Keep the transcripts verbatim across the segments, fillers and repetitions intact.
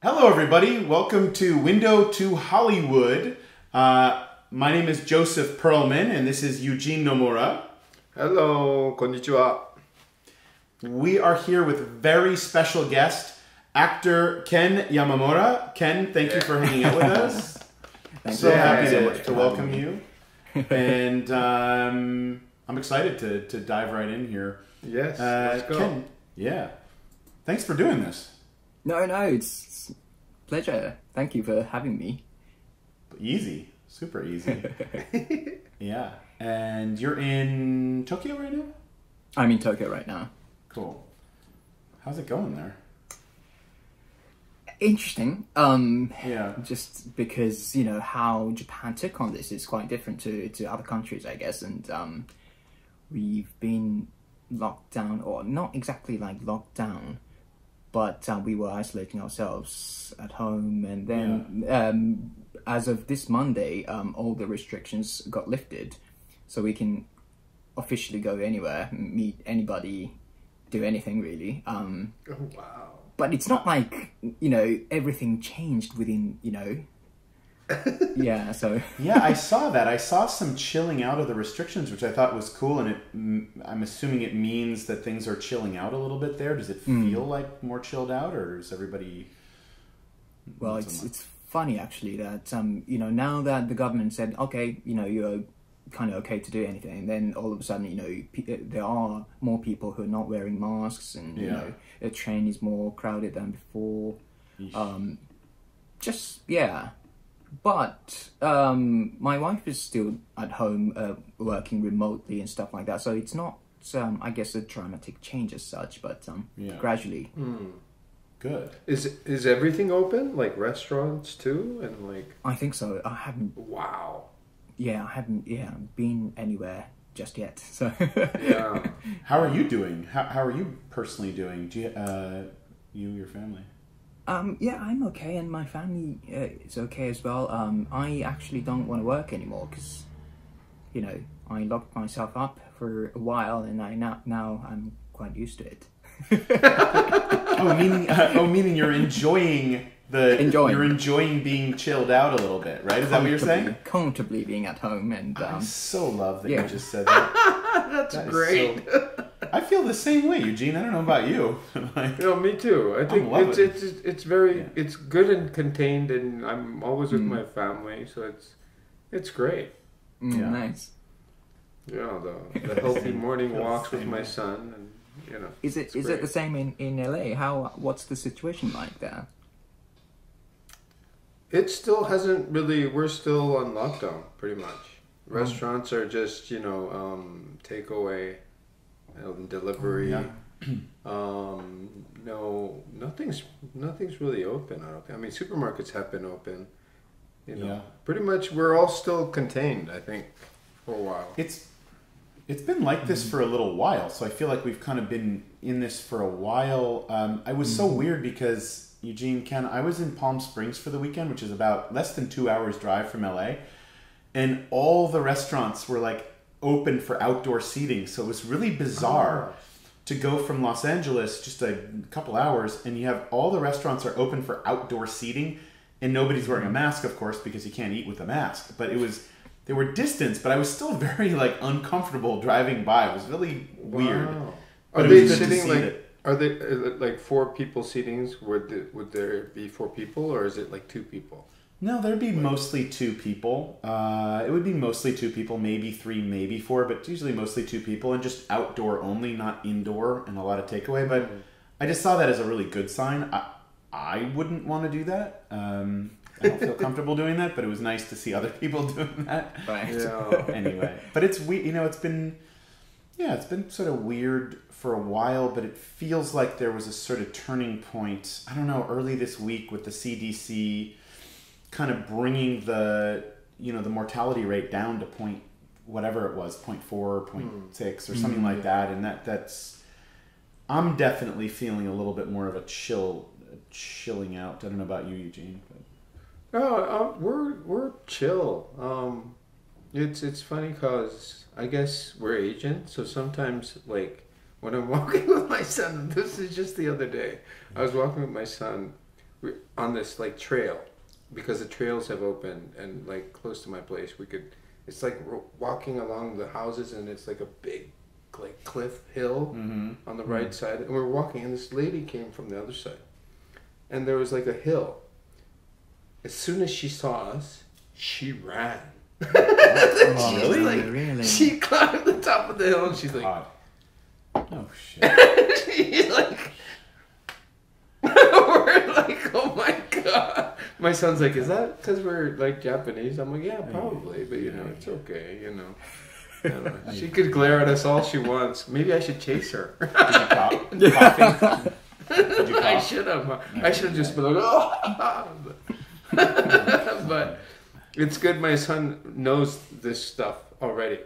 Hello everybody, welcome to Window to Hollywood. Uh, my name is Joseph Perlman and this is Eugene Nomura. Hello, konnichiwa. We are here with a very special guest, actor Ken Yamamura. Ken, thank yeah. you for hanging out with us. So happy to, to welcome you. And um, I'm excited to, to dive right in here. Yes, uh, let's go. Ken, yeah, thanks for doing this. No, no, it's a pleasure. Thank you for having me. Easy. Super easy. Yeah. And you're in Tokyo right now? I'm in Tokyo right now. Cool. How's it going there? Interesting. Um, yeah. Just because, you know, how Japan took on this is quite different to, to other countries, I guess. And um, we've been locked down, or not exactly like locked down, but uh, we were isolating ourselves at home, and then yeah. um, as of this Monday, um, all the restrictions got lifted, so we can officially go anywhere, meet anybody, do anything really. Um, oh, wow. But it's not like, you know, everything changed within, you know, yeah, so. Yeah, I saw that. I saw some chilling out of the restrictions, which I thought was cool, and it, I'm assuming it means that things are chilling out a little bit there. Does it feel mm. like more chilled out, or is everybody... Well, Not it's so it's funny, actually, that, um, you know, now that the government said, okay, you know, you're kind of okay to do anything, and then all of a sudden, you know, there are more people who are not wearing masks, and, yeah. you know, the train is more crowded than before. Um, just, yeah... But um, my wife is still at home uh, working remotely and stuff like that. So it's not, um, I guess, a dramatic change as such, but um, yeah. gradually. Mm. Good. Is is everything open? Like restaurants too? And like? I think so. I haven't. Wow. Yeah, I haven't yeah, been anywhere just yet. So. yeah. How are you doing? How, how are you personally doing? Do you, uh, you and your family? Um, yeah, I'm okay, and my family uh, is okay as well. Um, I actually don't want to work anymore because, you know, I locked myself up for a while, and I now now I'm quite used to it. oh, meaning uh, oh, meaning you're enjoying the enjoying. you're enjoying being chilled out a little bit, right? Is that what you're saying? Comfortably being at home, and um, I so love that yeah. you just said that. That's that great. I feel the same way, Eugene. I don't know about you. like, no, me too. I think it's, it's it's it's very yeah. it's good and contained, and I'm always with mm. my family, so it's it's great. Mm, yeah. Nice. Yeah, the, the healthy morning walks with my son, and you know. Is it is it the same in in L A? How what's the situation like there? It still hasn't really. We're still on lockdown, pretty much. Restaurants oh. are just you know um, takeaway. And delivery, yeah. um, no, nothing's nothing's really open. I don't think. I mean, supermarkets have been open. You know, yeah. pretty much we're all still contained. I think for a while. It's it's been like this mm. for a little while, so I feel like we've kind of been in this for a while. Um, I was mm. so weird because Eugene, Ken, I was in Palm Springs for the weekend, which is about less than two hours drive from L A, and all the restaurants were like. Open for outdoor seating, so it was really bizarre oh. to go from Los Angeles just a couple hours, and you have all the restaurants are open for outdoor seating, and nobody's wearing a mask, of course, because you can't eat with a mask. But it was they were distanced, but I was still very like uncomfortable driving by. It was really wow. weird. Are they sitting like? It. Are they like four people seatings? Would the, would there be four people, or is it like two people? No, there'd be mostly two people. Uh, it would be mostly two people, maybe three, maybe four, but usually mostly two people, and just outdoor only, not indoor, and a lot of takeaway. But I just saw that as a really good sign. I, I wouldn't want to do that. Um, I don't feel comfortable doing that, but it was nice to see other people doing that. Right. Yeah. Anyway, but it's we, you know, it's been, yeah, it's been sort of weird for a while, but it feels like there was a sort of turning point. I don't know, early this week with the C D C. Kind of bringing the you know the mortality rate down to point whatever it was point four point mm. six or something mm, like yeah. that, and that that's I'm definitely feeling a little bit more of a chill a chilling out. I don't know about you, Eugene, but oh uh, we're we're chill. Um, it's it's funny because I guess we're Asian, so sometimes like when I'm walking with my son, this is just the other day I was walking with my son. on this like trail, because the trails have opened, and like close to my place we could, it's like we're walking along the houses and it's like a big like cliff hill mm-hmm. on the right mm-hmm. side, and we're walking and this lady came from the other side and there was like a hill. As soon as she saw us, she ran. Oh, she really? Like, really? She climbed the top of the hill and she's like, God. Oh shit. She's like, we're like, oh my God. My son's like, is that because we're like Japanese? I'm like, yeah, probably, but you know, it's okay, you know. She could glare at us all she wants. Maybe I should chase her. Did you cough? Did you cough? I should have. I should have just been like, oh. But it's good my son knows this stuff already.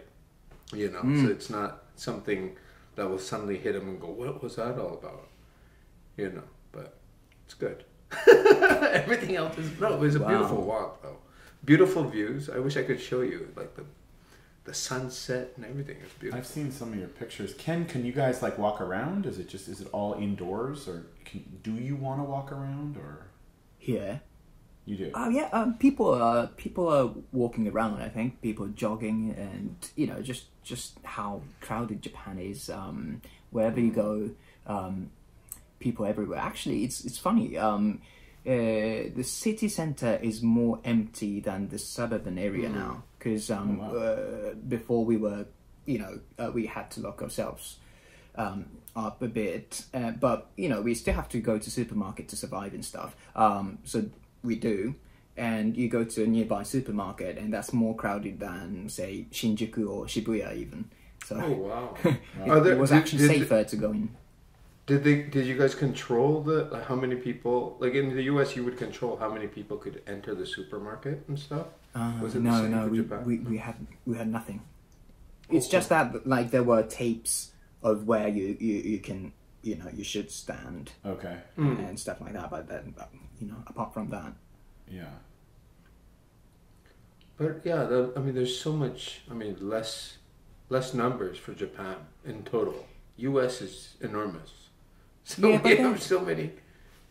You know, mm. so it's not something that will suddenly hit him and go, what was that all about? You know, but it's good. Everything else is, no, it was a wow. beautiful walk, though. Beautiful views. I wish I could show you, like, the The sunset and everything is beautiful. I've seen some of your pictures. Ken, can you guys like walk around? Is it just, is it all indoors, or can, do you want to walk around, or? Yeah. You do? Um, yeah, um, people are, people are walking around, I think. People are jogging, and you know, just, just how crowded Japan is. Um, wherever you go, um, people everywhere. Actually, it's, it's funny. Um, uh, the city center is more empty than the suburban area mm. now. Because um, oh, wow. uh, before we were, you know, uh, we had to lock ourselves um, up a bit. Uh, but, you know, we still have to go to supermarket to survive and stuff. Um, so we do. And you go to a nearby supermarket and that's more crowded than, say, Shinjuku or Shibuya even. So oh, wow. it, Are there, it was did, actually did, safer did, to go in. Did, they, did you guys control the like, how many people, like in the U S you would control how many people could enter the supermarket and stuff? Uh, was it no, no, we, we, we had we had nothing. It's just that like there were tapes of where you you, you can you know you should stand, okay, and mm. stuff like that. But then you know, apart from that, yeah. But yeah, the, I mean, there's so much. I mean, less less numbers for Japan in total. U S is enormous. So yeah, we have so many.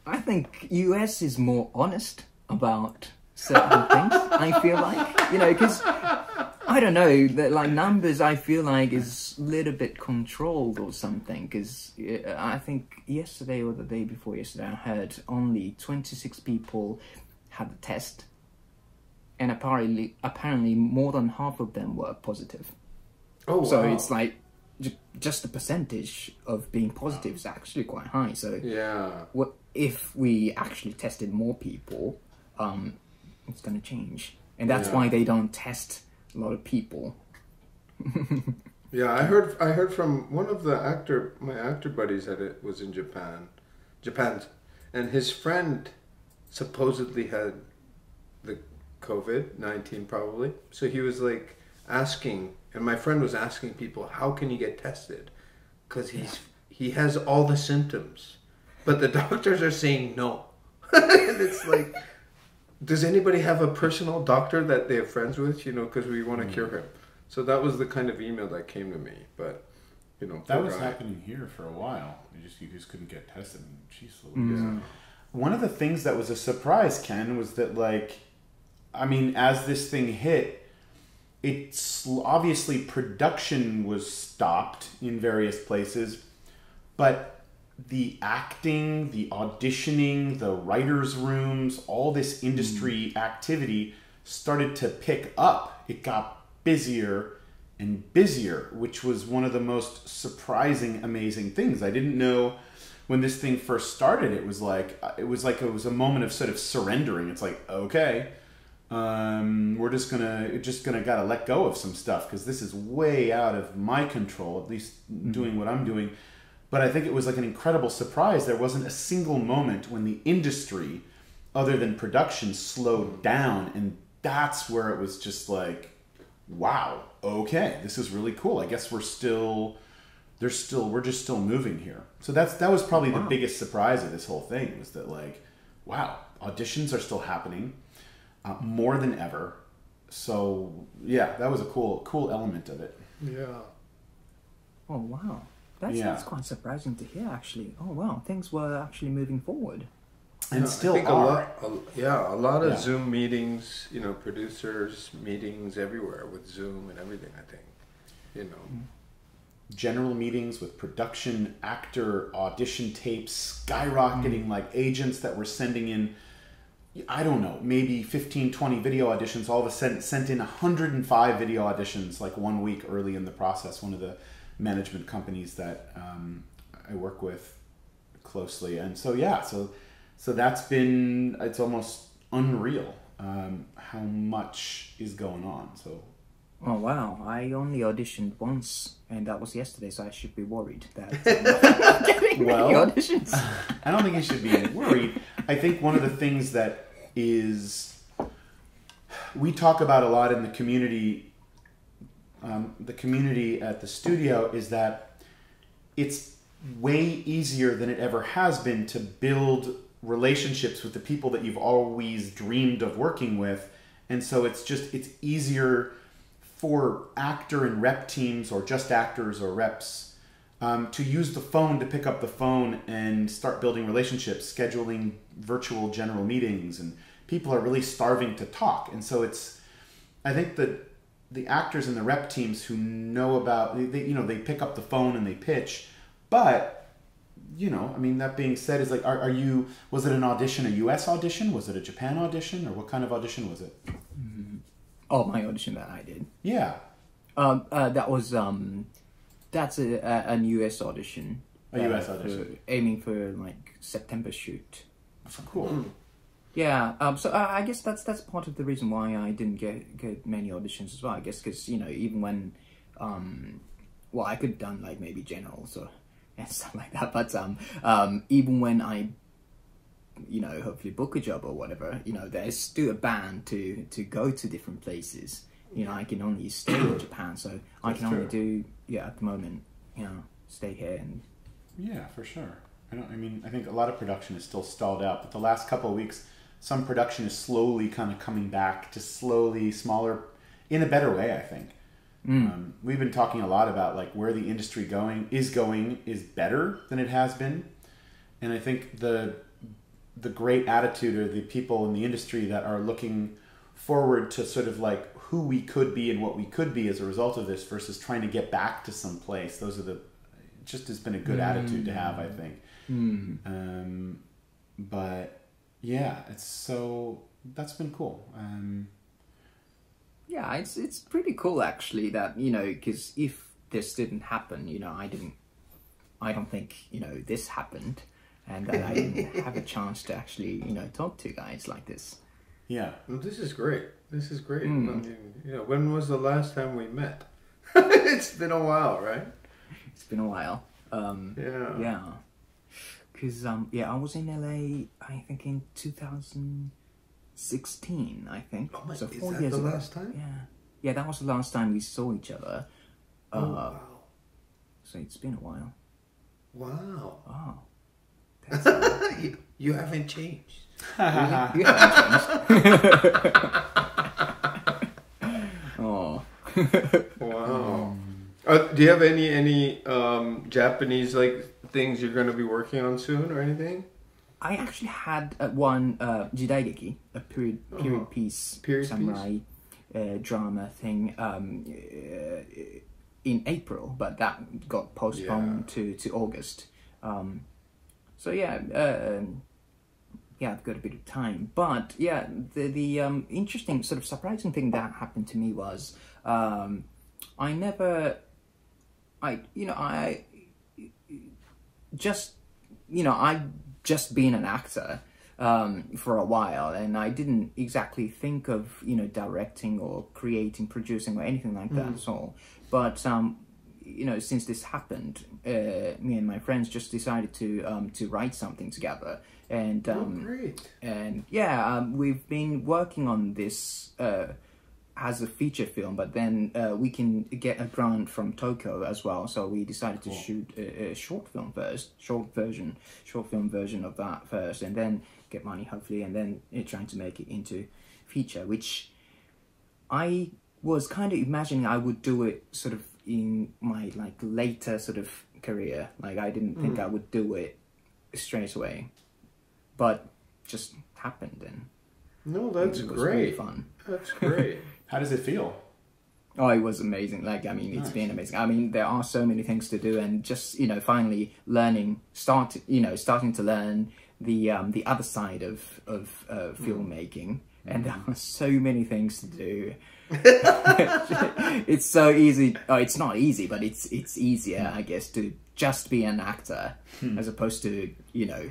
I think U S is more honest about certain things, I feel like, you know, because I don't know that like numbers I feel like is a little bit controlled or something, because I think yesterday or the day before yesterday I heard only twenty-six people had the test, and apparently apparently more than half of them were positive. Oh, so wow. It's like just the percentage of being positive is actually quite high. So yeah, what if we actually tested more people, um it's going to change. And that's yeah. why they don't test a lot of people. Yeah, I heard I heard from one of the actor, my actor buddies that it was in Japan, Japan, and his friend supposedly had the COVID nineteen probably. So he was like asking, and my friend was asking people, how can you get tested? Because he's yeah. he has all the symptoms, but the doctors are saying no. And it's like... Does anybody have a personal doctor that they have friends with, you know, because we want to mm. cure him? So that was the kind of email that came to me, but, you know. That was guy. happening here for a while. You just, you just couldn't get tested. Jeez, mm. yeah. One of the things that was a surprise, Ken, was that, like, I mean, as this thing hit, it's obviously production was stopped in various places, but... the acting, the auditioning, the writers' rooms, all this industry mm. activity started to pick up. It got busier and busier, which was one of the most surprising, amazing things. I didn't know when this thing first started, it was like, it was like, it was a moment of sort of surrendering. It's like, okay, um, we're just gonna, just gonna gotta let go of some stuff, because this is way out of my control, at least mm. doing what I'm doing. But I think it was like an incredible surprise. There wasn't a single moment when the industry, other than production, slowed down. And that's where it was just like, wow, okay, this is really cool. I guess we're still, there's still, we're just still moving here. So that's, that was probably wow. the biggest surprise of this whole thing, was that like, wow, auditions are still happening uh, more than ever. So yeah, that was a cool, cool element of it. Yeah. Oh, wow. That's, yeah. that's quite surprising to hear, actually. Oh, wow. Things were actually moving forward. and yeah, still I think are. A lot, a, yeah, a lot of yeah. Zoom meetings, you know, producers meetings everywhere with Zoom and everything, I think, you know. General meetings with production, actor, audition tapes, skyrocketing, mm. like agents that were sending in, I don't know, maybe fifteen, twenty video auditions, all of a sudden sent in one hundred five video auditions like one week early in the process. One of the management companies that um, I work with closely. And so, yeah, so so that's been, it's almost unreal um, how much is going on. So, oh, wow. I only auditioned once, and that was yesterday, so I should be worried that I'm not getting well, many auditions. I don't think you should be worried. I think one of the things that is, we talk about a lot in the community, um, the community at the studio, is that it's way easier than it ever has been to build relationships with the people that you've always dreamed of working with. And so it's just, it's easier for actor and rep teams, or just actors or reps, um, to use the phone, to pick up the phone and start building relationships, scheduling virtual general meetings, and people are really starving to talk. And so it's, I think that the actors and the rep teams who know about, they, you know, they pick up the phone and they pitch, but, you know, I mean, that being said, is like, are, are you, was it an audition, a U S audition? Was it a Japan audition? Or what kind of audition was it? Mm-hmm. Oh, my audition that I did. Yeah. Um, uh, that was, um, that's a, a, an U S audition. A U S uh, audition. For, aiming for, like, September shoot. Cool. Mm. Yeah, um, so uh, I guess that's that's part of the reason why I didn't get, get many auditions as well. I guess because, you know, even when, um, well, I could have done, like, maybe generals or and stuff like that, but um, um, even when I you know, hopefully book a job or whatever, you know, there's still a ban to, to go to different places. You know, I can only stay in Japan, so That's I can true. only do, yeah, at the moment, you know, stay here. And yeah, for sure. I don't, I mean, I think a lot of production is still stalled out, but the last couple of weeks, some production is slowly kind of coming back to slowly smaller, in a better way, I think. Mm. Um, we've been talking a lot about like where the industry going is going is better than it has been. And I think the the great attitude or the people in the industry that are looking forward to sort of like who we could be and what we could be as a result of this versus trying to get back to some place. Those are the, it just has been a good mm. attitude to have, I think. Mm. Um, but yeah, it's so, that's been cool. Um, yeah, it's, it's pretty cool actually that, you know, cause if this didn't happen, you know, I didn't, I don't think, you know, this happened. And that I didn't have a chance to actually, you know, talk to guys like this. Yeah. Well, this is great. This is great. Mm. I mean, you know, when was the last time we met? It's been a while, right? It's been a while. Um, yeah. Yeah. Because, um, yeah, I was in L A, I think, in two thousand sixteen, I think. Oh my, so four is that years the ago. last time? Yeah. Yeah, that was the last time we saw each other. Oh, uh, wow. So it's been a while. Wow. Wow. you, you haven't changed. you, you haven't changed. Oh. Wow. Uh, do you have any any um, Japanese like things you're going to be working on soon or anything? I actually had uh, one uh, jidaigeki, a period period uh-huh. piece period samurai piece? Uh, drama thing um, uh, in April, but that got postponed yeah. to to August. Um, So yeah, uh, yeah, I've got a bit of time, but yeah, the the um, interesting sort of surprising thing that happened to me was um, I never, I you know I just you know I've just been an actor um, for a while, and I didn't exactly think of you know directing or creating, producing or anything like that mm. at all, but. Um, You know, since this happened, uh, me and my friends just decided to um, to write something together, and um, oh, great. and yeah, um, we've been working on this uh, as a feature film. But then uh, we can get a grant from Tokyo as well, so we decided cool. to shoot a, a short film first, short version, short film version of that first, and then get money hopefully, and then uh, trying to make it into feature, which I was kind of imagining I would do it sort of. in my like later sort of career, like I didn't think mm. I would do it straight away, but just happened. And no, that's it was great. Really fun. That's great. How does it feel? Oh, it was amazing. Like, I mean, nice. It's been amazing. I mean, there are so many things to do, and just, you know, finally learning, start, you know, starting to learn the um, the other side of of uh, filmmaking. And there are so many things to do. It's so easy. Oh, it's not easy, but it's it's easier, I guess, to just be an actor hmm. as opposed to, you know,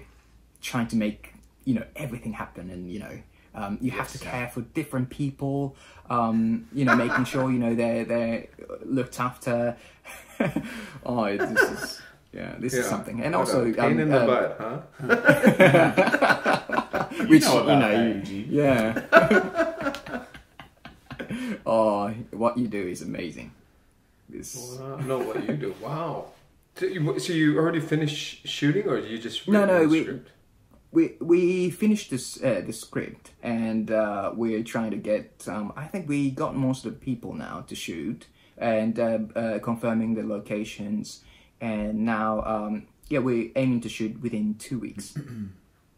trying to make, you know, everything happen. And, you know, um, you yes. have to care for different people, um, you know, making sure, you know, they're, they're looked after. Oh, this is, yeah, this yeah. is something. And what also... a pain um, in the um, butt, huh? You Which, know about you know, that, yeah. Oh, what you do is amazing. This... Wow. No, what you do, wow. So you, so you already finished shooting, or did you just no, no, we, script? we we finished this uh, the script, and uh, we're trying to get. Um, I think we got most of the people now to shoot, and uh, uh, confirming the locations, and now um, yeah, we're aiming to shoot within two weeks.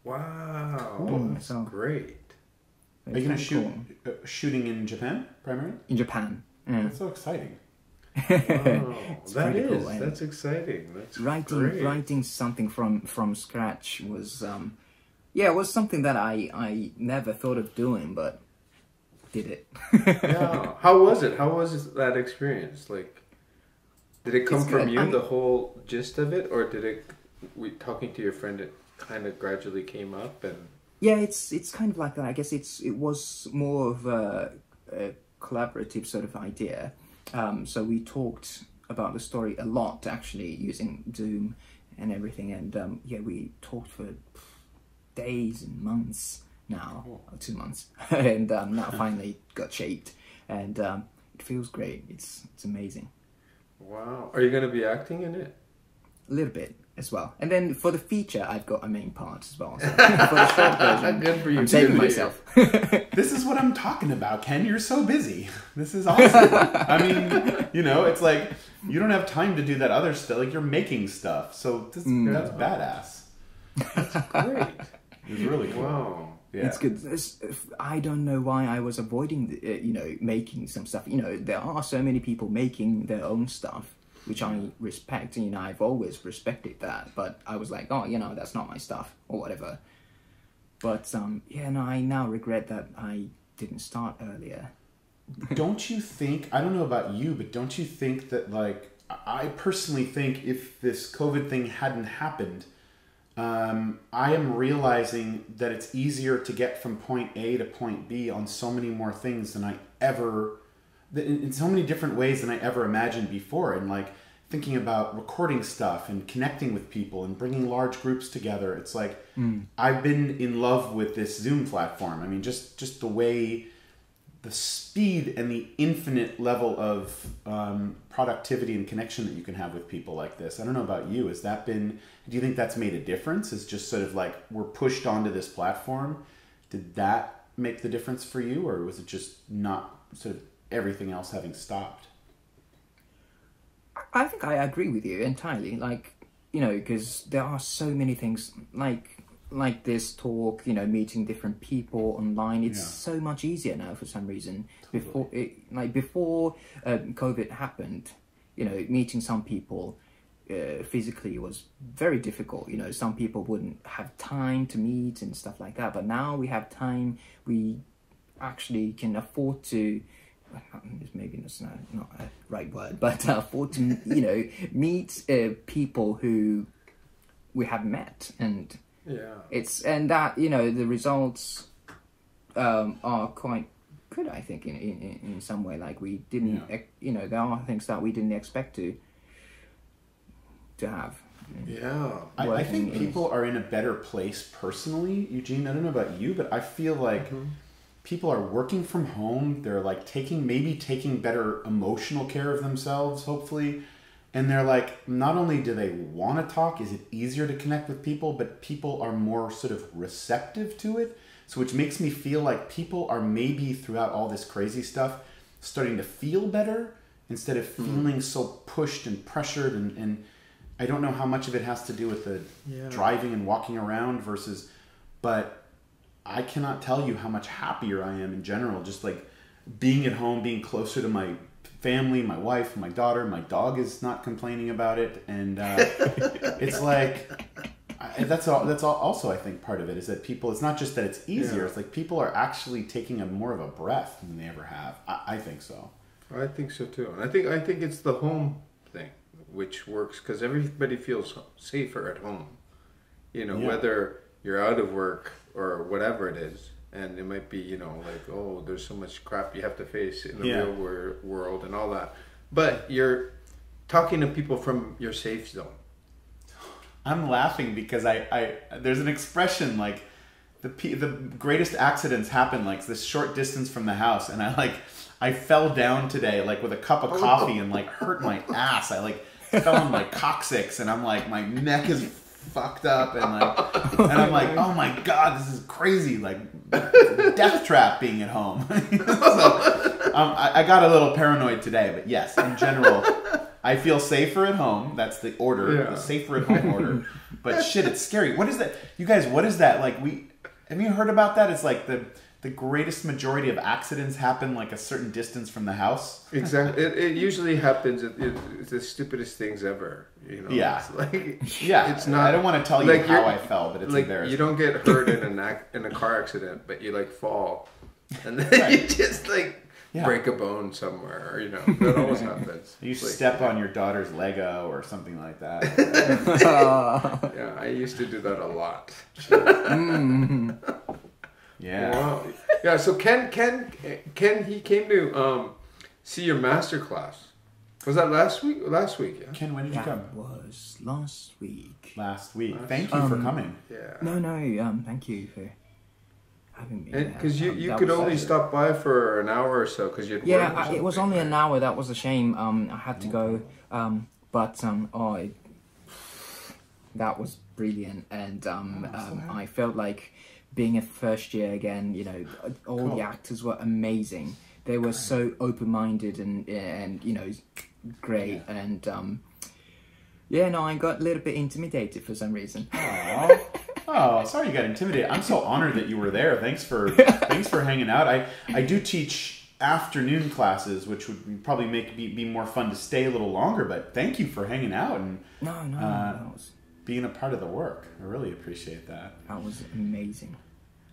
Wow, cool. That's so great. Are you going to shoot uh, shooting in Japan primarily? In Japan. Mm. That's so exciting. Wow, that is. Cool, that's exciting. That's writing great. Writing something from from scratch was um, yeah, it was something that I I never thought of doing, but did it. Yeah. How was it? How was that experience? Like, did it come it's from good. you, I'm... the whole gist of it, or did it? We talking to your friend. It, kind of gradually came up and yeah it's it's kind of like that. I guess it's it was more of a, a collaborative sort of idea, um so we talked about the story a lot, actually, using Doom and everything, and um yeah, we talked for days and months now, oh. or two months, and um now finally got shaped, and um it feels great. It's it's amazing. Wow. Are you going to be acting in it? A little bit as well, and then for the feature, I've got a main part as well. So for the short version, good for you I'm saving myself. This is what I'm talking about, Ken. You're so busy. This is awesome. I mean, you know, it's like you don't have time to do that other stuff. Like, you're making stuff, so this, mm. that's badass. That's great. It's really cool. Wow. Yeah. It's good. It's, I don't know why I was avoiding, the, uh, you know, making some stuff. You know, there are so many people making their own stuff, which I respect, and, you know, I've always respected that, but I was like, oh, you know, that's not my stuff, or whatever. But, um, yeah, no, I now regret that I didn't start earlier. Don't you think, I don't know about you, but don't you think that, like, I personally think if this COVID thing hadn't happened, um, I am realizing that it's easier to get from point A to point B on so many more things than I ever... in so many different ways than I ever imagined before. And like thinking about recording stuff and connecting with people and bringing large groups together. It's like, mm. I've been in love with this Zoom platform. I mean, just, just the way, the speed and the infinite level of um, productivity and connection that you can have with people like this. I don't know about you. Has that been, do you think that's made a difference? It's just sort of like, we're pushed onto this platform. Did that make the difference for you? Or was it just not sort of, everything else having stopped? I think I agree with you entirely. Like, you know, because there are so many things like like this talk, you know, meeting different people online. It's yeah. so much easier now for some reason. Totally. Before, it, like before um, COVID happened, you know, meeting some people uh, physically was very difficult. You know, some people wouldn't have time to meet and stuff like that. But now we have time. We actually can afford to. Maybe that's not, not a right word, but uh, for to, you know, meet uh, people who we have met, and yeah, it's and that, you know, the results um, are quite good, I think, in in in some way. Like, we didn't, yeah. you know, there are things that we didn't expect to to have. Yeah, I, I think people are in a better place personally, Eugene. I don't know about you, but I feel like. Mm-hmm. People are working from home. They're like taking, maybe taking better emotional care of themselves, hopefully. And they're like, not only do they want to talk, is it easier to connect with people, but people are more sort of receptive to it. So which makes me feel like people are maybe throughout all this crazy stuff, starting to feel better instead of feeling mm. so pushed and pressured. And, and I don't know how much of it has to do with the yeah. driving and walking around versus, but I cannot tell you how much happier I am in general, just like being at home, being closer to my family, my wife, my daughter. My dog is not complaining about it, and uh, it's like I, that's all. That's all, also, I think part of it is that people. It's not just that it's easier. Yeah. It's like people are actually taking a more of a breath than they ever have. I, I think so. I think so too, and I think I think it's the home thing which works because everybody feels safer at home. You know, yeah. whether you're out of work or whatever it is. And it might be, you know, like, oh, there's so much crap you have to face in the yeah. real wor world and all that. But you're talking to people from your safe zone. I'm laughing because I, I there's an expression like the the greatest accidents happen like this short distance from the house. And I like, I fell down today like with a cup of coffee and like hurt my ass. I like fell on my coccyx and I'm like, my neck is fucked up and like and I'm like, oh my god, this is crazy, like death trap being at home. So, um, I, I got a little paranoid today, but yes, in general I feel safer at home. That's the order, yeah. the safer at home order. But shit, it's scary. What is that, you guys? What is that? Like, we have you heard about that? It's like the the greatest majority of accidents happen like a certain distance from the house. Exactly. It, it usually happens. It, it, it's the stupidest things ever. You know? Yeah. It's like, yeah. It's not, I don't want to tell you like how I fell, but it's like, embarrassing. You don't get hurt in an ac in a car accident, but you like fall, and then right. you just like yeah. break a bone somewhere. Or, you know, that always happens. You like, step on your daughter's Lego or something like that. Yeah, I used to do that a lot. Mm. Yeah. Wow. Yeah. So Ken, Ken, Ken, he came to um, see your master class. Was that last week? Last week. Yeah. Ken, when did that you come? Was last week. Last week. Last thank week. you um, for coming. Yeah. No, no. Um, thank you for having me. Because you, you um, could only so stop by for an hour or so because you had yeah. I, it was only an hour. That was a shame. Um, I had to go. Um, but um, oh, it, that was brilliant, and um, um I felt like. Being a first year again, you know, all cool. the actors were amazing. They were so open-minded and and you know, great. Yeah. And um, yeah, no, I got a little bit intimidated for some reason. Aww. Oh, sorry you got intimidated. I'm so honored that you were there. Thanks for thanks for hanging out. I I do teach afternoon classes, which would probably make be, be more fun to stay a little longer. But thank you for hanging out and no, no, uh, no. Was... being a part of the work. I really appreciate that. That was amazing.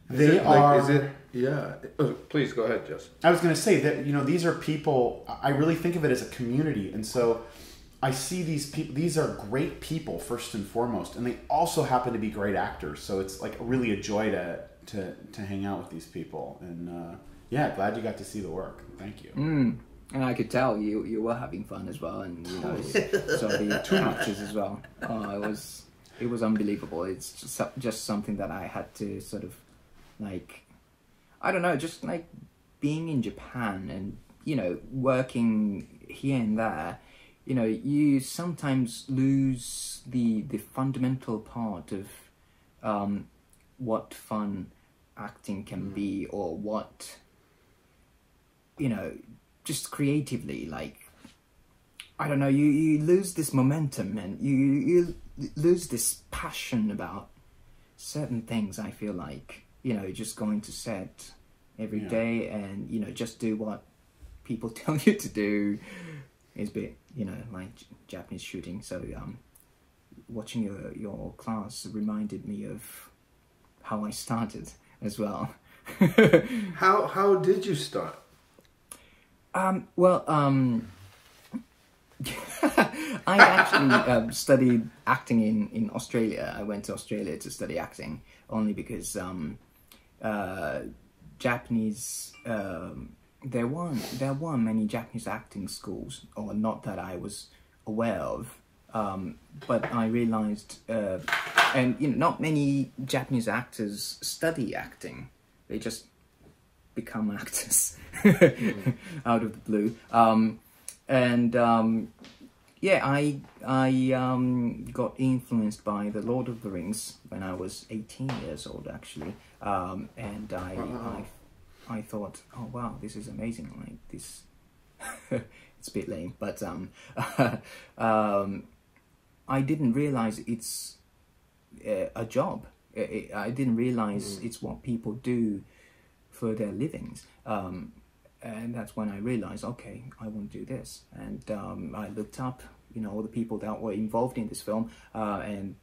They like, are. Is it, yeah. Oh, please go ahead, Jess. I was going to say that, you know, these are people, I really think of it as a community. And so I see these people, these are great people first and foremost. And they also happen to be great actors. So it's like really a joy to, to, to hang out with these people. And uh, yeah, glad you got to see the work. Thank you. Mm. And I could tell you you were having fun as well, and you know, so the matches as well. Oh, it was it was unbelievable. It's just, just something that I had to sort of like, I don't know, just like being in Japan and you know working here and there. You know, you sometimes lose the the fundamental part of um, what fun acting can be, or what you know. Just creatively, like, I don't know, you, you lose this momentum and you, you lose this passion about certain things, I feel like. You know, just going to set every yeah. day and, you know, just do what people tell you to do is a bit, you know, like Japanese shooting. So um, watching your, your class reminded me of how I started as well. how, how did you start? Um, well, um, I actually uh, studied acting in, in Australia. I went to Australia to study acting only because um, uh, Japanese, um, there weren't, there weren't many Japanese acting schools, or not that I was aware of, um, but I realized, uh, and you know, not many Japanese actors study acting. They just become actors out of the blue, um, and um, yeah, I I um, got influenced by The Lord of the Rings when I was eighteen years old, actually, um, and I, wow. I I thought, oh wow, this is amazing. Like this, it's a bit lame, but um, um, I didn't realize it's a job. It, I didn't realize mm. it's what people do for their livings. Um, and that's when I realized, okay, I want to do this. And um, I looked up, you know, all the people that were involved in this film, uh, and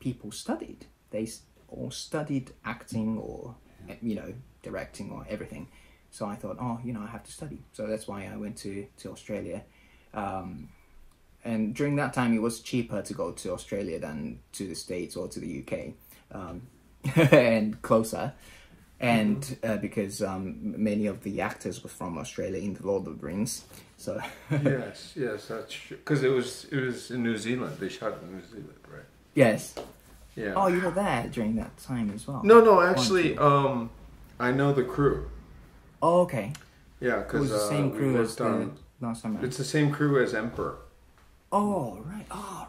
people studied. They all studied acting or, you know, directing or everything. So I thought, oh, you know, I have to study. So that's why I went to, to Australia. Um, and during that time, it was cheaper to go to Australia than to the States or to the U K. Um, and closer, and uh, because um, many of the actors were from Australia in the Lord of the Rings, so yes, yes, that's true. Because it was it was in New Zealand. They shot in New Zealand, right? Yes. Yeah. Oh, you were there during that time as well. No, no, actually, um, I know the crew. Oh, okay. Yeah, because uh, the same crew as on, the last time. I it's the same crew as Emperor. Oh right. Oh.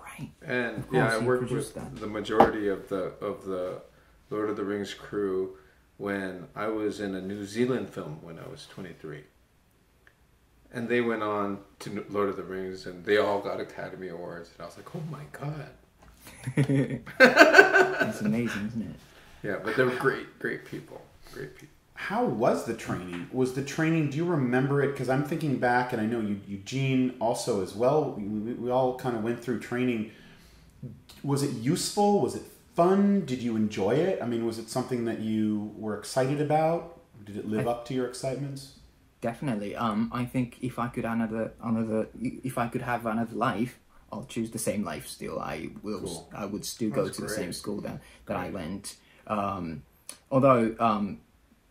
And yeah, I worked with that. the majority of the of the Lord of the Rings crew when I was in a New Zealand film when I was twenty-three, and they went on to Lord of the Rings, and they all got Academy Awards, and I was like, oh my god, it's amazing, isn't it? Yeah, but they're great, great people, great people. How was the training? Was the training, do you remember it? Because I'm thinking back, and I know you, Eugene also as well, we, we, we all kind of went through training. Was it useful? Was it fun? Did you enjoy it? I mean, was it something that you were excited about? Did it live I, up to your excitements? Definitely. Um, I think if I could another, another, if I could have another life, I'll choose the same life still. I will. Cool. I would still That's go to great. the same school that, that I went. Um, although... Um,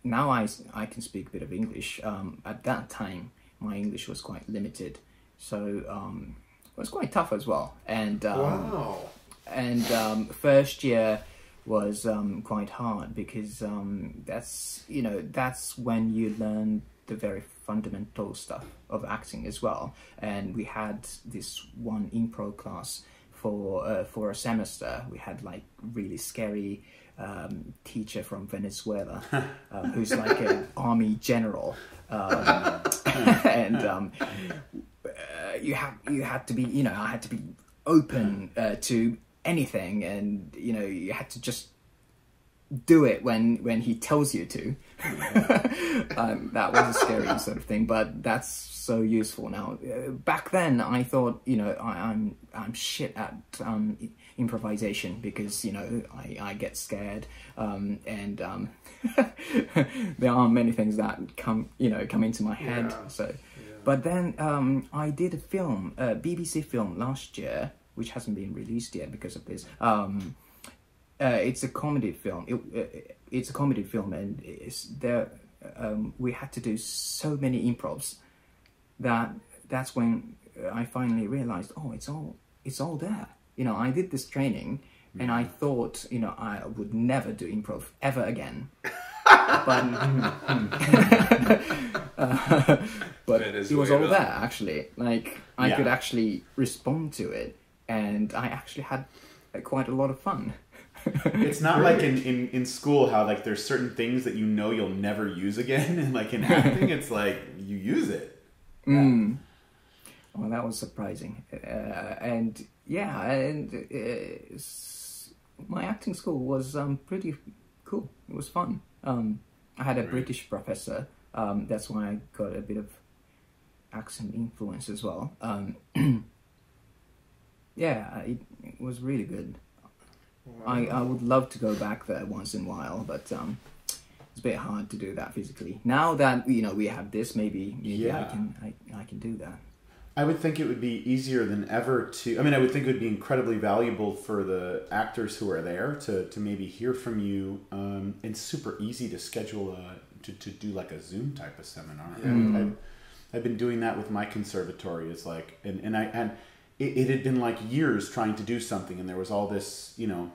Now I, I can speak a bit of English. Um, at that time, my English was quite limited, so um, it was quite tough as well. And um, wow. And um, first year was um, quite hard because um, that's you know that's when you learn the very fundamental stuff of acting as well. And we had this one improv class for uh, for a semester. We had like really scary. Um, teacher from Venezuela, um, who's like an army general, um, and um, uh, you had you had to be, you know, I had to be open uh, to anything, and you know, you had to just do it when when he tells you to. um, that was a scary sort of thing, but that's so useful now. Uh, back then, I thought, you know, I, I'm I'm shit at. Um, improvisation because you know I, I get scared um, and um, there are many things that come you know come into my head yeah. so yeah. But then um, I did a film, a B B C film last year, which hasn't been released yet because of this. Um, uh, it's a comedy film it, uh, it's a comedy film and it's there um, we had to do so many improvs that that's when I finally realized, oh, it's all it's all there. You know, I did this training, and I thought, you know, I would never do improv ever again. But, uh, but it was all there, actually. Like, I yeah. could actually respond to it, and I actually had uh, quite a lot of fun. It's not really? like in, in, in school how, like, there's certain things that you know you'll never use again. And, like, in acting, it's like, you use it. Yeah. Mm. Well, that was surprising. Uh, and... Yeah, and uh, my acting school was um, pretty cool. It was fun. Um, I had a right. British professor. Um, that's why I got a bit of accent influence as well. Um, yeah, it, it was really good. Wow. I, I would love to go back there once in a while, but um, it's a bit hard to do that physically. Now that you know we have this, maybe, maybe yeah. I can I, I can do that. I would think it would be easier than ever to... I mean, I would think it would be incredibly valuable for the actors who are there to, to maybe hear from you. Um, it's super easy to schedule, a, to, to do like a Zoom type of seminar. Mm. I've, I've been doing that with my conservatory. It's like, and, and, I, and it, it had been like years trying to do something, and there was all this, you know,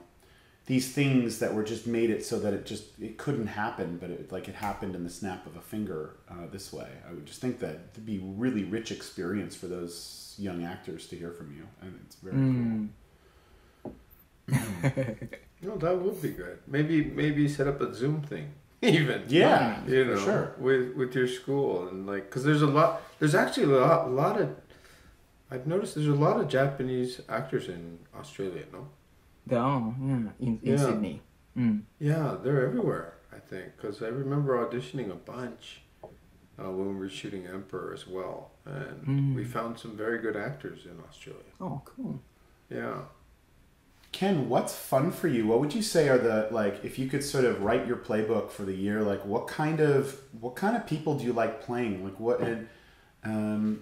these things that were just made it so that it just, it couldn't happen, but it, like it happened in the snap of a finger uh, this way. I would just think that it'd be a really rich experience for those young actors to hear from you. And it's very mm. cool. No, that would be good. Maybe, maybe set up a Zoom thing even. Yeah, you know, for sure. With, with your school and like, cause there's a lot, there's actually a lot, a lot of, I've noticed there's a lot of Japanese actors in Australia, no? There are, yeah, in, in yeah. Sydney. Mm. Yeah, they're everywhere, I think, because I remember auditioning a bunch uh, when we were shooting Emperor as well, and mm. we found some very good actors in Australia. Oh, cool. Yeah. Ken, what's fun for you? What would you say are the, like, if you could sort of write your playbook for the year, like, what kind of, what kind of people do you like playing? Like, what, and, um,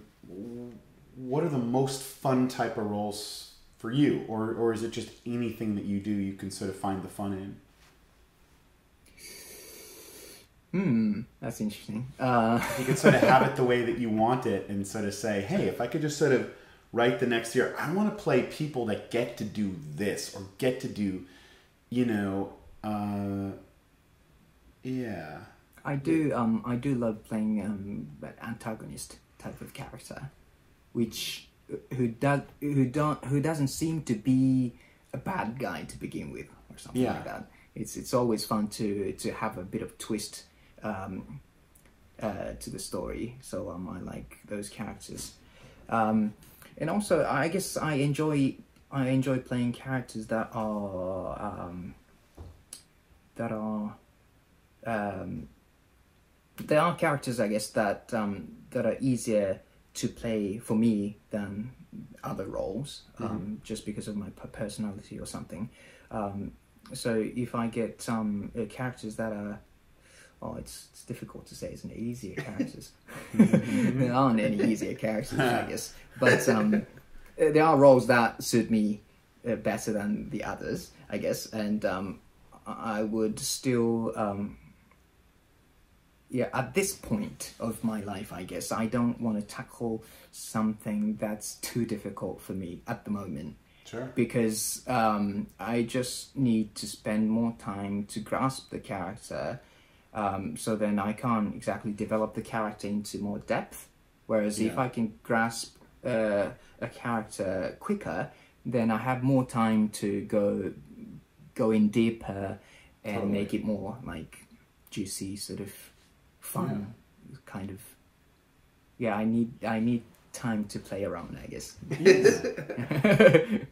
what are the most fun type of roles for you? Or, or is it just anything that you do, you can sort of find the fun in? Hmm, that's interesting. Uh... You can sort of have it the way that you want it and sort of say, hey, if I could just sort of right the next year, I want to play people that get to do this or get to do, you know, uh, yeah. I do. Um, I do love playing um, that antagonist type of character, which who does who don't who doesn't seem to be a bad guy to begin with or something yeah. like that. It's it's always fun to to have a bit of twist um, uh, to the story. So um, I like those characters. Um, And also, I guess I enjoy I enjoy playing characters that are um, that are um, there are characters I guess that um, that are easier to play for me than other roles, um, mm-hmm. just because of my personality or something. Um, so if I get um, characters that are Oh, it's, it's difficult to say, isn't it? Easier characters. There aren't any easier characters, I guess. But um, there are roles that suit me uh, better than the others, I guess. And um, I would still... Um, yeah, at this point of my life, I guess, I don't want to tackle something that's too difficult for me at the moment. Sure. Because um, I just need to spend more time to grasp the character... Um, so then I can't exactly develop the character into more depth. Whereas yeah. if I can grasp uh, a character quicker, then I have more time to go go in deeper and totally. Make it more like juicy, sort of fun, yeah. kind of. Yeah, I need I need time to play around, I guess. Yes.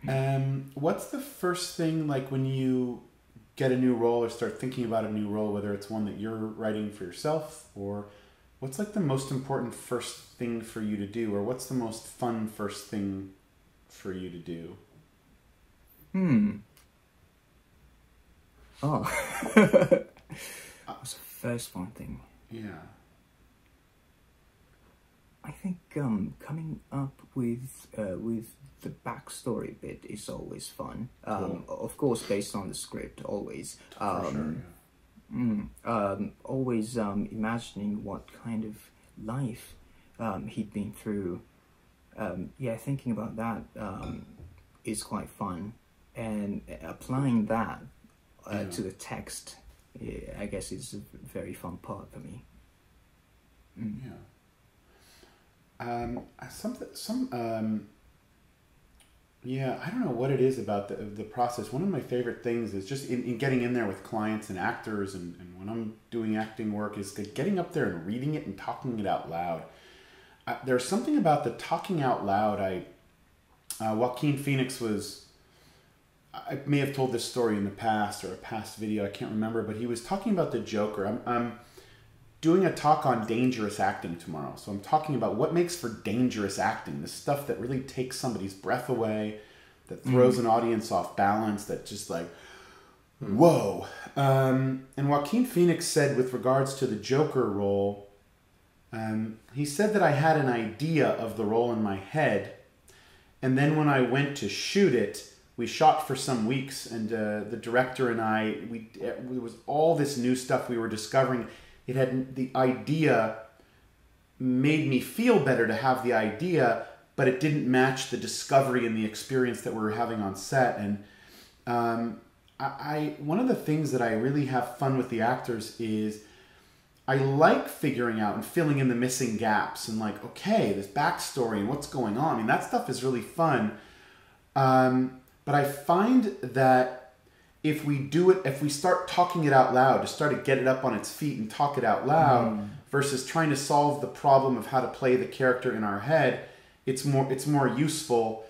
um, what's the first thing like when you? Get a new role or start thinking about a new role, whether it's one that you're writing for yourself or what's like the most important first thing for you to do or what's the most fun first thing for you to do? Hmm. Oh. That was the first fun thing. Yeah. I think um, coming up with uh, with the backstory bit is always fun. Um, cool. Of course, based on the script, always. Um, For sure, yeah. mm, um, always um, imagining what kind of life um, he'd been through. Um, yeah, thinking about that um, is quite fun, and applying that uh, yeah. to the text, yeah, I guess, is a very fun part for me. Mm. Yeah. Um, some, some, um, yeah, I don't know what it is about the, the process. One of my favorite things is just in, in getting in there with clients and actors and, and when I'm doing acting work is getting up there and reading it and talking it out loud. Uh, there's something about the talking out loud. I, uh, Joaquin Phoenix was, I may have told this story in the past or a past video, I can't remember, but he was talking about the Joker. I'm, I'm doing a talk on dangerous acting tomorrow. So I'm talking about what makes for dangerous acting, the stuff that really takes somebody's breath away, that throws mm. an audience off balance, that just like, mm. whoa. Um, and Joaquin Phoenix said with regards to the Joker role, um, he said that I had an idea of the role in my head. And then when I went to shoot it, we shot for some weeks and uh, the director and I, we, it was all this new stuff we were discovering. It had the idea made me feel better to have the idea, but it didn't match the discovery and the experience that we were having on set. And um, I, I one of the things that I really have fun with the actors is I like figuring out and filling in the missing gaps and like, okay, this backstory and what's going on. I mean, that stuff is really fun. Um, but I find that if we do it, if we start talking it out loud, to start to get it up on its feet and talk it out loud mm. versus trying to solve the problem of how to play the character in our head, it's more, it's more useful.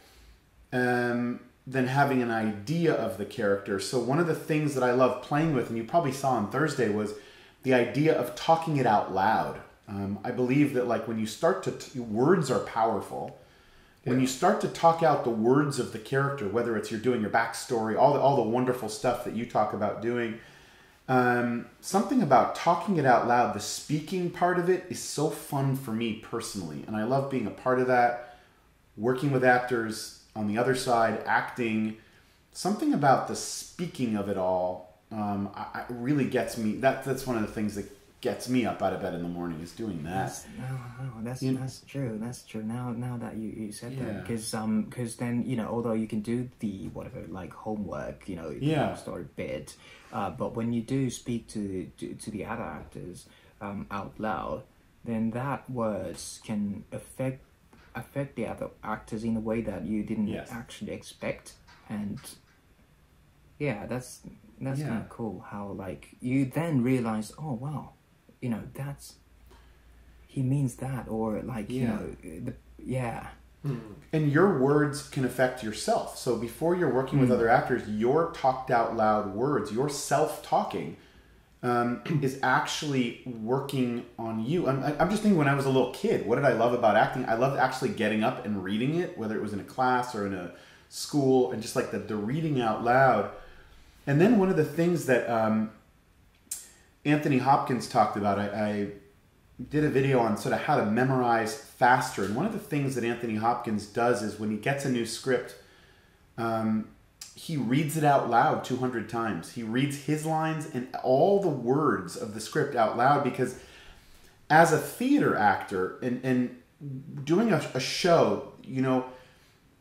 Um, than having an idea of the character. So one of the things that I love playing with, and you probably saw on Thursday, was the idea of talking it out loud. Um, I believe that like when you start to, t words are powerful. Yeah. When you start to talk out the words of the character, whether it's you're doing your backstory, all the, all the wonderful stuff that you talk about doing, um, something about talking it out loud, the speaking part of it is so fun for me personally. And I love being a part of that, working with actors on the other side, acting, something about the speaking of it all. Um, I, I really gets me, that, that's one of the things that gets me up out of bed in the morning is doing that. That's, no, no, that's, that's true. That's true. Now, now that you, you said yeah. that, because um, because then, you know, although you can do the whatever like homework, you know, yeah. story bit, uh, but when you do speak to to, to the other actors um, out loud, then that words can affect affect the other actors in a way that you didn't yes. actually expect, and yeah, that's that's yeah. kind of cool. How like you then realize, oh wow. You know, that's, he means that, or like, yeah. you know, the, yeah. And your words can affect yourself. So before you're working mm. with other actors, your talked out loud words, your self-talking um, is actually working on you. I'm, I'm just thinking when I was a little kid, what did I love about acting? I loved actually getting up and reading it, whether it was in a class or in a school, and just like the, the reading out loud. And then one of the things that... Um, Anthony Hopkins talked about, I, I did a video on sort of how to memorize faster. And one of the things that Anthony Hopkins does is when he gets a new script, um, he reads it out loud two hundred times. He reads his lines and all the words of the script out loud, because as a theater actor and, and doing a, a show, you know,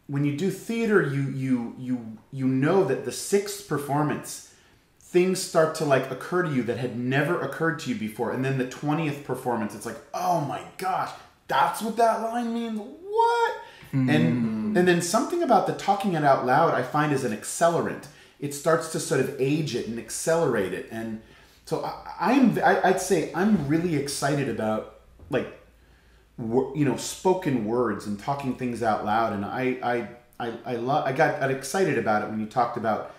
when you do theater, you, you, you, you know that the sixth performance, things start to like occur to you that had never occurred to you before. And then the twentieth performance, it's like, oh my gosh, that's what that line means. What? Mm. And, and then something about the talking it out loud I find is an accelerant. It starts to sort of age it and accelerate it. And so I, I'm, I, I'd say I'm really excited about like, you know, spoken words and talking things out loud. And I, I, I, I love, I got, got excited about it when you talked about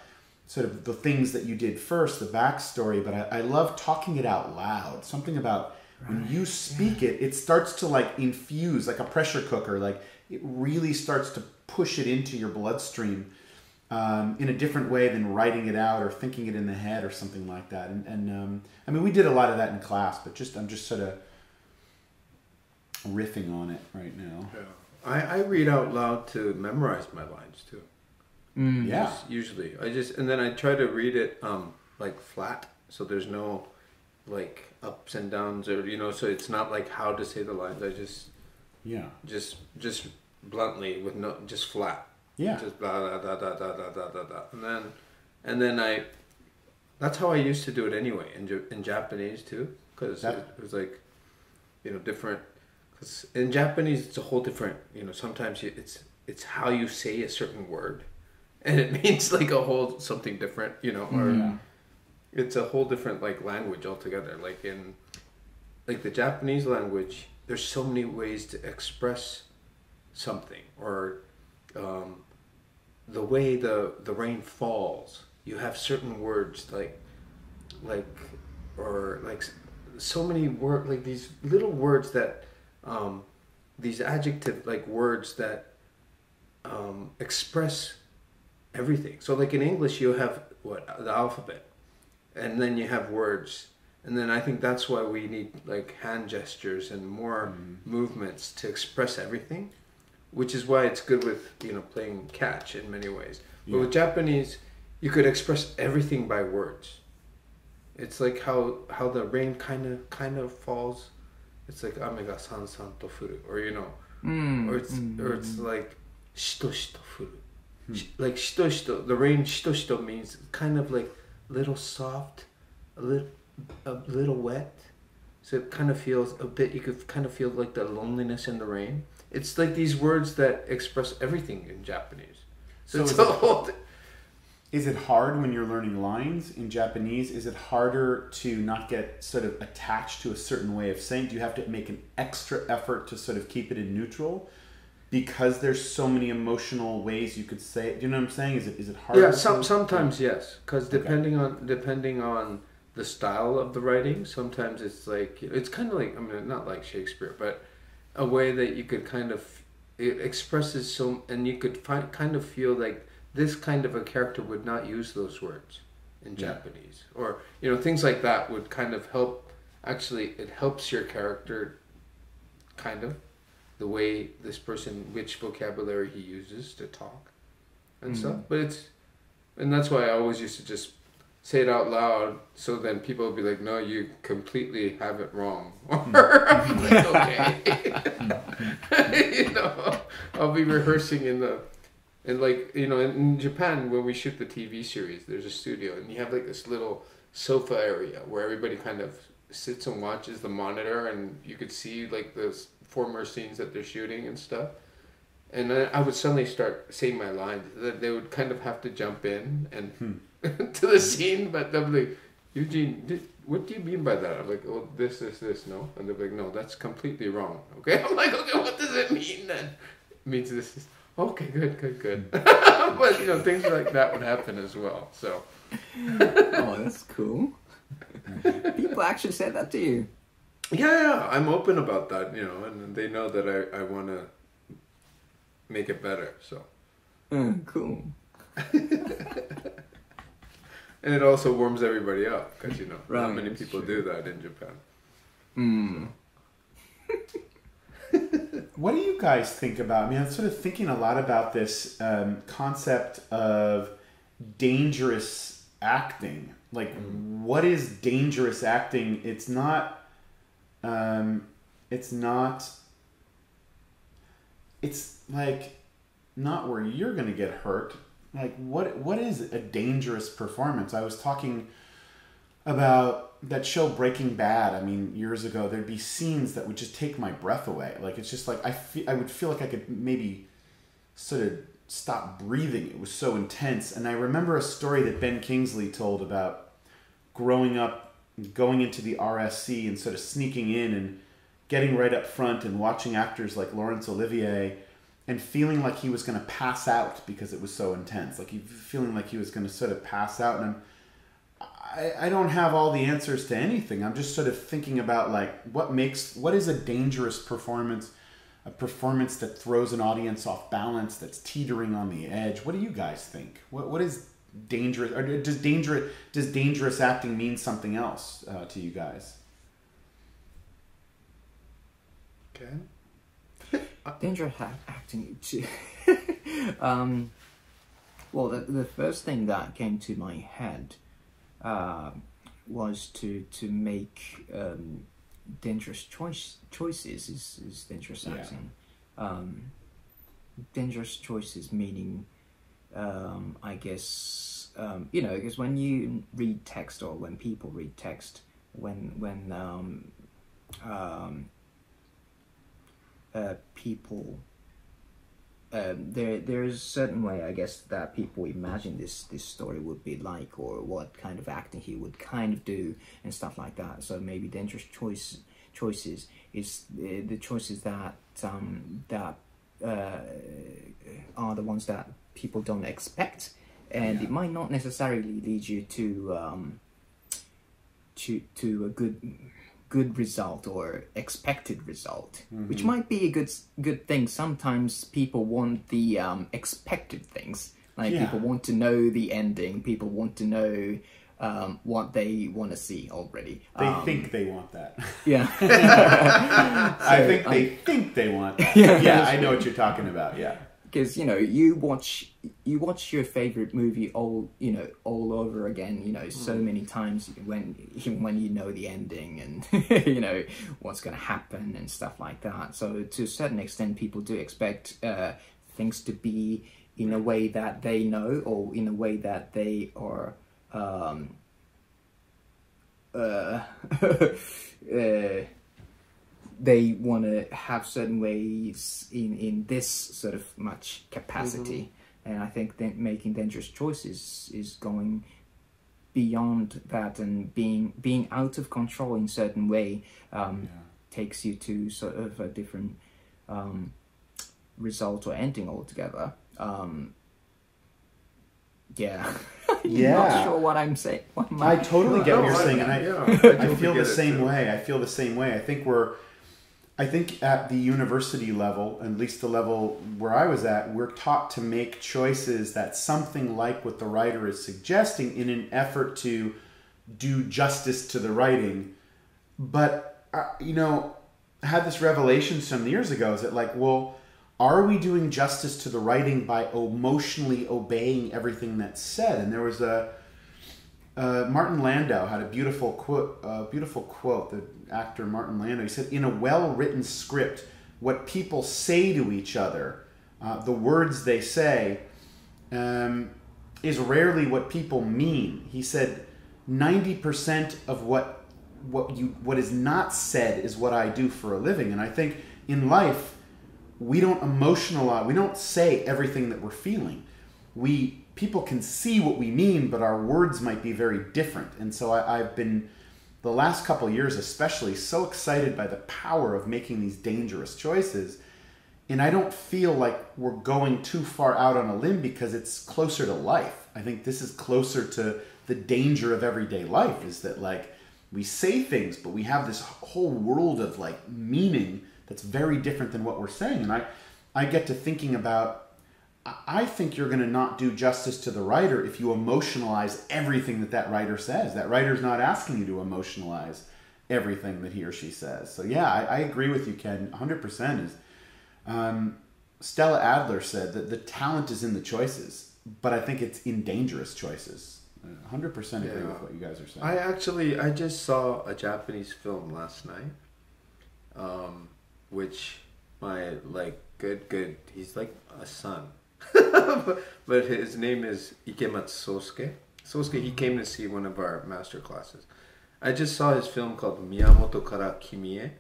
sort of the things that you did first, the backstory, but I, I love talking it out loud. Something about right. when you speak yeah. it, it starts to like infuse, like a pressure cooker, like it really starts to push it into your bloodstream um, in a different way than writing it out or thinking it in the head or something like that. And, and um, I mean, we did a lot of that in class, but just I'm just sort of riffing on it right now. Yeah. I, I read out loud to memorize my lines too. Mm, yeah. Usually, I just and then I try to read it um, like flat, so there's no like ups and downs, or you know, so it's not like how to say the lines. I just yeah, just just bluntly with no, just flat. Yeah, just blah blah blah blah blah blah blah blah, and then and then I. That's how I used to do it anyway in in Japanese too, because it, it was like, you know, different. Because in Japanese, it's a whole different. You know, sometimes you, it's it's how you say a certain word. And it means like a whole something different, you know, or yeah. it's a whole different like language altogether. Like in like the Japanese language, there's so many ways to express something, or um, the way the the rain falls. You have certain words like like or like so many word like these little words that um, these adjective like words that um, express. Everything. So like in English, you have what the alphabet, and then you have words, and then I think that's why we need like hand gestures and more mm. movements to express everything, which is why it's good with, you know, playing catch in many ways. Yeah. But with Japanese, you could express everything by words. It's like how how the rain kind of kind of falls. It's like ame ga san san to furu, or you know, mm. or it's mm. or it's like shito shito furu. Like shito shito, the rain shito shito means kind of like little soft, a little, a little wet. So it kind of feels a bit, you could kind of feel like the loneliness in the rain. It's like these words that express everything in Japanese. So, so it's is, a whole it, is it hard when you're learning lines in Japanese? Is it harder to not get sort of attached to a certain way of saying? Do you have to make an extra effort to sort of keep it in neutral? because there's so many emotional ways you could say it. Do you know what I'm saying? Is it is it hard? Yeah, some, sometimes yes, because depending okay. on depending on the style of the writing, sometimes it's like it's kind of like I mean not like Shakespeare, but a way that you could kind of it expresses so, and you could find, kind of feel like this kind of a character would not use those words in yeah. Japanese, or you know things like that would kind of help. Actually, it helps your character, kind of. The way this person, which vocabulary he uses to talk and mm-hmm. stuff. But it's, and that's why I always used to just say it out loud so then people would be like, no, you completely have it wrong. Or I'm like, okay. You know, I'll be rehearsing in the, and like, you know, in Japan when we shoot the T V series, there's a studio and you have like this little sofa area where everybody kind of sits and watches the monitor and you could see like this, former scenes that they're shooting and stuff, and then I would suddenly start saying my lines that they would kind of have to jump in and hmm. to the scene, but they'll be like, Eugene, did, what do you mean by that? I'm like, oh, this, this, this, no, and they're like, no, that's completely wrong. Okay, I'm like, okay, what does it mean then? It means this is okay, good, good, good. But you know, things like that would happen as well. So, oh, that's cool. People actually said that to you. Yeah, yeah, I'm open about that, you know, and they know that I, I want to make it better, so. Mm, cool. And it also warms everybody up, because, you know, right, not many people true. do that in Japan. Mm. So. What do you guys think about? I mean, I'm sort of thinking a lot about this um, concept of dangerous acting. Like, mm. what is dangerous acting? It's not... Um, it's not, it's like not where you're going to get hurt. Like what, what is a dangerous performance? I was talking about that show Breaking Bad. I mean, years ago, there'd be scenes that would just take my breath away. Like, it's just like, I feel, I would feel like I could maybe sort of stop breathing. It was so intense. And I remember a story that Ben Kingsley told about growing up, going into the R S C and sort of sneaking in and getting right up front and watching actors like Laurence Olivier and feeling like he was going to pass out because it was so intense. Like he, feeling like he was going to sort of pass out. And I'm, I, I don't have all the answers to anything. I'm just sort of thinking about like what makes, what is a dangerous performance, a performance that throws an audience off balance, that's teetering on the edge. What do you guys think? What What is dangerous, or does dangerous does dangerous acting mean something else uh, to you guys? Okay. Dangerous acting. um, well, the, the first thing that came to my head uh, was to to make um, dangerous choice choices. Is, is dangerous acting? Yeah. Um, dangerous choices meaning. Um, I guess, um, you know, because when you read text or when people read text, when when um, um, uh, people, um, there there is a certain way, I guess, that people imagine this, this story would be like, or what kind of acting he would kind of do and stuff like that. So maybe dangerous choice, choices is the, the choices that, um, that uh, are the ones that people don't expect, and yeah. it might not necessarily lead you to um, to to a good good result or expected result, mm-hmm. which might be a good good thing. Sometimes people want the um, expected things, like yeah. people want to know the ending, people want to know um, what they want to see already. They um, think they want that. Yeah, so, I think they um, think they want that. Yeah, yeah, I know what you're talking about. Yeah. Because, you know, you watch you watch your favorite movie all, you know, all over again, you know, so many times when when you know the ending and, you know, what's going to happen and stuff like that. So to a certain extent, people do expect uh, things to be in a way that they know or in a way that they are... Um, uh, uh, they want to have certain ways in, in this sort of much capacity. Mm-hmm. And I think that making dangerous choices is going beyond that and being being out of control in certain way um, yeah. takes you to sort of a different um, result or ending altogether. Um, yeah. You're yeah. not sure what I'm saying. What am I, I totally get what you're saying, and I, yeah, I, totally I feel the same too. way. I feel the same way. I think we're, I think at the university level, at least the level where I was at, we're taught to make choices that something like what the writer is suggesting in an effort to do justice to the writing. But, uh, you know, I had this revelation some years ago, is that like, well, are we doing justice to the writing by emotionally obeying everything that's said? And there was a uh, Martin Landau had a beautiful quote. Uh, beautiful quote. The actor Martin Landau, he said, "In a well-written script, what people say to each other, uh, the words they say, um, is rarely what people mean." He said, "ninety percent of what what you what is not said is what I do for a living." And I think in life, we don't emotionalize, we don't say everything that we're feeling. We, people can see what we mean, but our words might be very different. And so I, I've been, the last couple of years especially, so excited by the power of making these dangerous choices. And I don't feel like we're going too far out on a limb because it's closer to life. I think this is closer to the danger of everyday life, is that like, we say things, but we have this whole world of like meaning that's very different than what we're saying. And I, I get to thinking about, I think you're going to not do justice to the writer if you emotionalize everything that that writer says. That writer's not asking you to emotionalize everything that he or she says. So yeah, I, I agree with you, Ken, one hundred percent. Is, um, Stella Adler said that the talent is in the choices, but I think it's in dangerous choices. one hundred percent agree yeah. with what you guys are saying. I actually, I just saw a Japanese film last night. Um... Which my like good good he's like a son, but his name is Ikematsu Sosuke. Sosuke he came to see one of our master classes. I just saw his film called Miyamoto Kara Kimi He.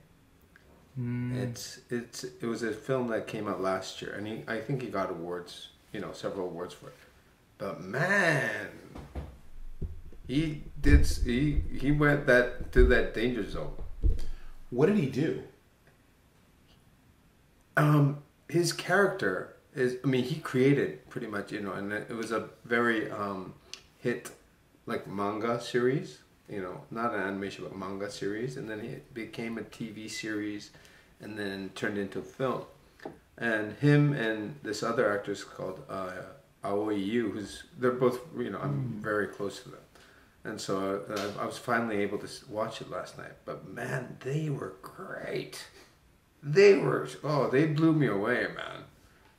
Mm. It's it's it was a film that came out last year, and he, I think he got awards, you know, several awards for it. But man, he did he he went that through that danger zone. What did he do? Um, his character is, I mean, he created pretty much, you know, and it was a very um, hit, like, manga series, you know, not an animation, but manga series, and then it became a T V series, and then turned into a film. And him and this other actor is called uh, Aoi Yu, who's, they're both, you know, I'm very close to them. And so uh, I was finally able to watch it last night, but man, they were great. They were, oh, they blew me away, man.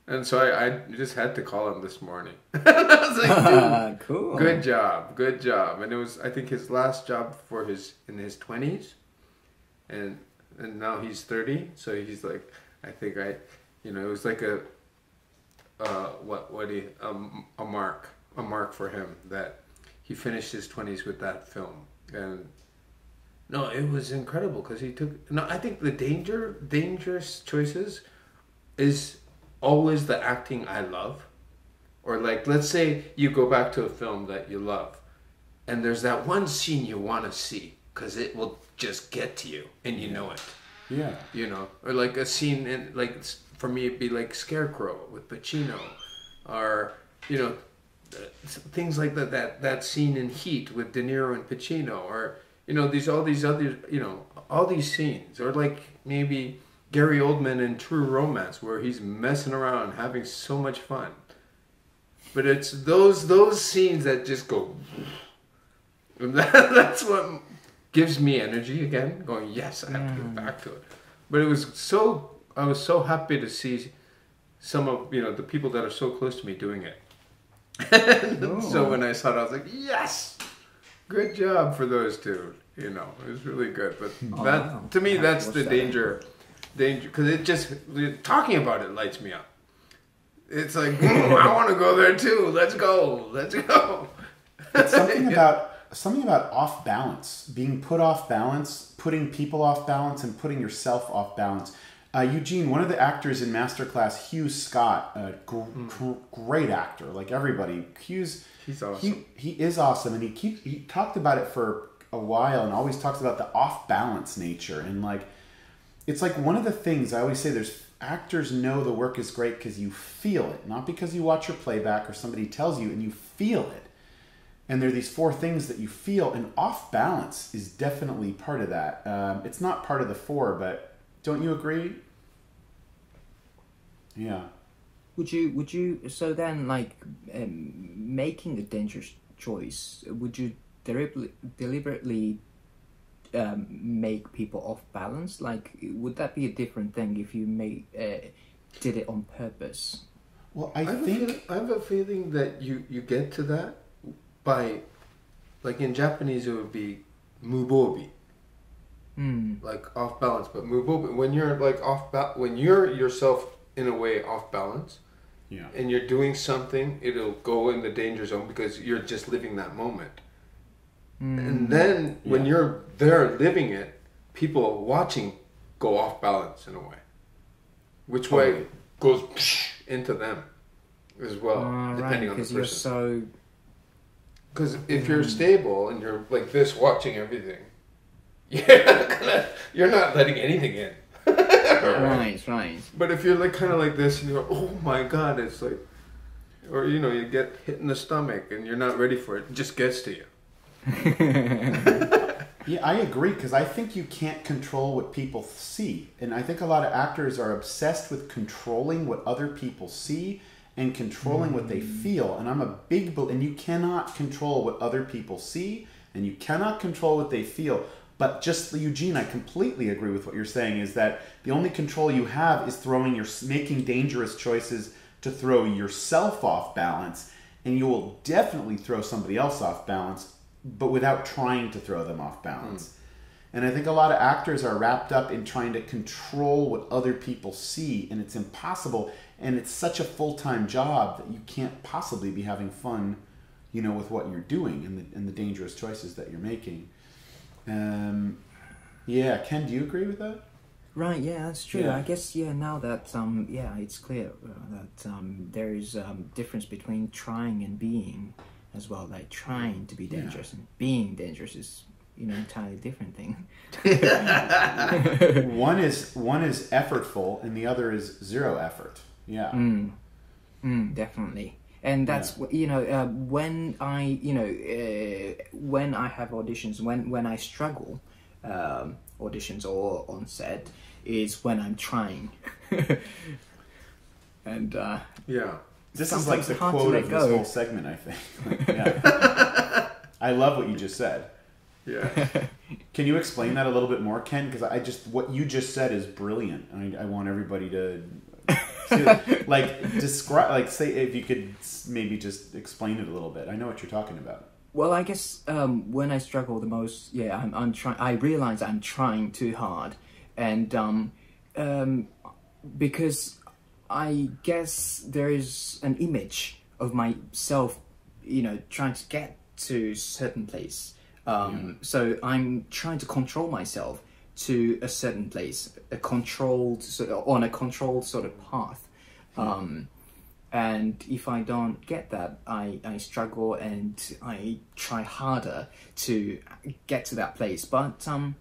And so I, I just had to call him this morning. I was like, dude, cool. Good job, good job. And it was, I think, his last job for his, in his twenties. And and now he's thirty. So he's like, I think I, you know, it was like a, uh, what, what do you, um, a mark, a mark for him that he finished his twenties with that film. And no, it was incredible because he took. No, I think the danger, dangerous choices, is always the acting I love, or like let's say you go back to a film that you love, and there's that one scene you want to see because it will just get to you and you know it. Yeah. You know, or like a scene in like for me it'd be like Scarecrow with Pacino, or you know, things like that. That that scene in Heat with De Niro and Pacino, or. You know, these, all these other, you know, all these scenes. Or like maybe Gary Oldman in True Romance where he's messing around and having so much fun. But it's those those scenes that just go... That, that's what gives me energy again. Going, yes, I have to get back to it. But it was so... I was so happy to see some of, you know, the people that are so close to me doing it. And so when I saw it, I was like, yes! Good job for those two. You know, it was really good. But oh, that, wow. to me, yeah, that's the that danger, danger, because it just talking about it lights me up. It's like mm, I want to go there too. Let's go. Let's go. It's something yeah. about something about off balance, being put off balance, putting people off balance, and putting yourself off balance. Uh, Eugene, one of the actors in Masterclass, Hugh Scott, a gr mm. gr great actor, like everybody. Hugh's He's awesome. He, he is awesome, and he keep, he talked about it for a while, and always talks about the off balance nature, and like it's like one of the things I always say. There's actors know the work is great because you feel it, not because you watch your playback or somebody tells you, and you feel it. And there are these four things that you feel, and off balance is definitely part of that. Um, it's not part of the four, but don't you agree? Yeah. Would you, would you, so then like um, making a dangerous choice, would you deliberately, deliberately um, make people off balance? Like, would that be a different thing if you made, uh, did it on purpose? Well, I, I think... Have a feeling, I have a feeling that you, you get to that by, like in Japanese it would be mubobi. Mm. Like off balance, but mubobi, when you're like off ba when you're yourself in a way off balance, yeah, and you're doing something, it'll go in the danger zone because you're just living that moment. Mm. And then when yeah. you're there living it, people watching go off balance in a way, which totally. way goes psh, into them as well, uh, depending right, on the person. You're so... Because if mm. you're stable and you're like this watching everything, you're not, gonna, you're not letting anything in. Right, right. But if you're like kind of like this and you're oh my god, it's like, or you know, you get hit in the stomach and you're not ready for it, it just gets to you. Yeah, I agree, because I think you can't control what people see. And I think a lot of actors are obsessed with controlling what other people see and controlling mm. what they feel. And I'm a big believer, and you cannot control what other people see and you cannot control what they feel. But just, Eugene, I completely agree with what you're saying, is that the only control you have is throwing your, making dangerous choices to throw yourself off balance, and you will definitely throw somebody else off balance, but without trying to throw them off balance. Mm. And I think a lot of actors are wrapped up in trying to control what other people see, and it's impossible, and it's such a full-time job that you can't possibly be having fun, you know, with what you're doing and the, and the dangerous choices that you're making. Um, yeah, Ken, do you agree with that? Right, yeah, that's true. Yeah. I guess, yeah, now that, um, yeah, it's clear that um, there is a um, difference between trying and being as well. Like, trying to be dangerous yeah. and being dangerous is, you know, entirely different thing. One is, one is effortful and the other is zero effort. Yeah. Mm. Mm, definitely. And that's, yeah. you know, uh, when I, you know, uh, when I have auditions, when, when I struggle, um, auditions or on set, is when I'm trying. And, uh... yeah. This is like the quote of this whole segment, I think. Like, yeah. I love what you just said. Yeah. Can you explain that a little bit more, Ken? Because I just, what you just said is brilliant. I, I want everybody to... To, like describe, like say if you could maybe just explain it a little bit. I know what you're talking about. Well, I guess um, when I struggle the most, yeah, I'm, I'm trying. I realize I'm trying too hard, and um, um, because I guess there is an image of myself, you know, trying to get to a certain place. Um, yeah. So I'm trying to control myself to a certain place, a controlled sort of, on a controlled sort of path. Um, and if I don't get that, I, I struggle and I try harder to get to that place. But um,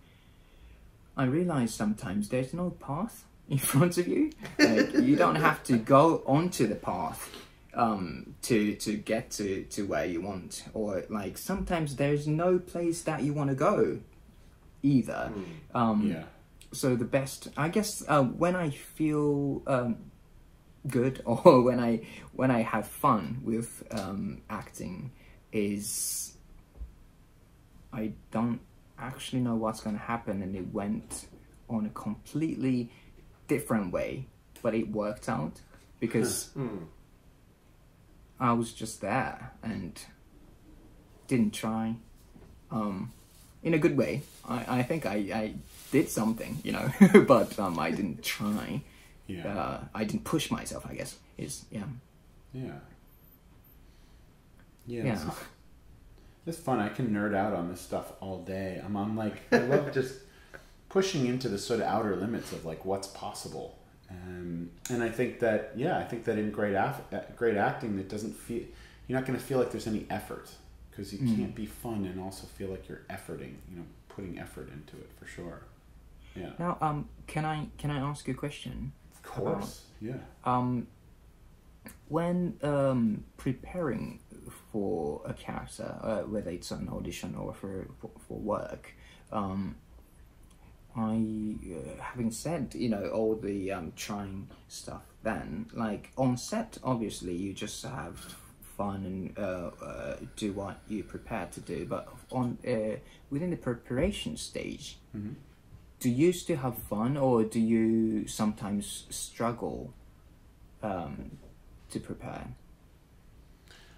I realize sometimes there's no path in front of you. Like, you don't have to go onto the path um, to, to get to, to where you want. Or like sometimes there's no place that you want to go either. Um, yeah. So the best, I guess, uh, when I feel um, good or when I when I have fun with um, acting, is I don't actually know what's going to happen, and it went on a completely different way, but it worked out because mm. I was just there and didn't try. Um, In a good way. I, I think I, I did something, you know, but um, I didn't try. Yeah. Uh, I didn't push myself, I guess. Is yeah. Yeah. Yeah. yeah. This, is, this is fun. I can nerd out on this stuff all day. I'm, I'm like, I love just pushing into the sort of outer limits of like what's possible. Um, and I think that, yeah, I think that in great, great acting, that doesn't feel, you're not going to feel like there's any effort. Because you can't be fun and also feel like you're efforting, you know, putting effort into it for sure. Yeah. Now, um, can I can I ask you a question? Of course. Uh, yeah. Um, when um, preparing for a character, uh, whether it's an audition or for for, for work, um, I, uh, having said, you know, all the um, trying stuff then, like on set, obviously you just have fun and uh, uh, do what you're prepared to do, but on uh, within the preparation stage, mm-hmm. do you still have fun, or do you sometimes struggle um, to prepare?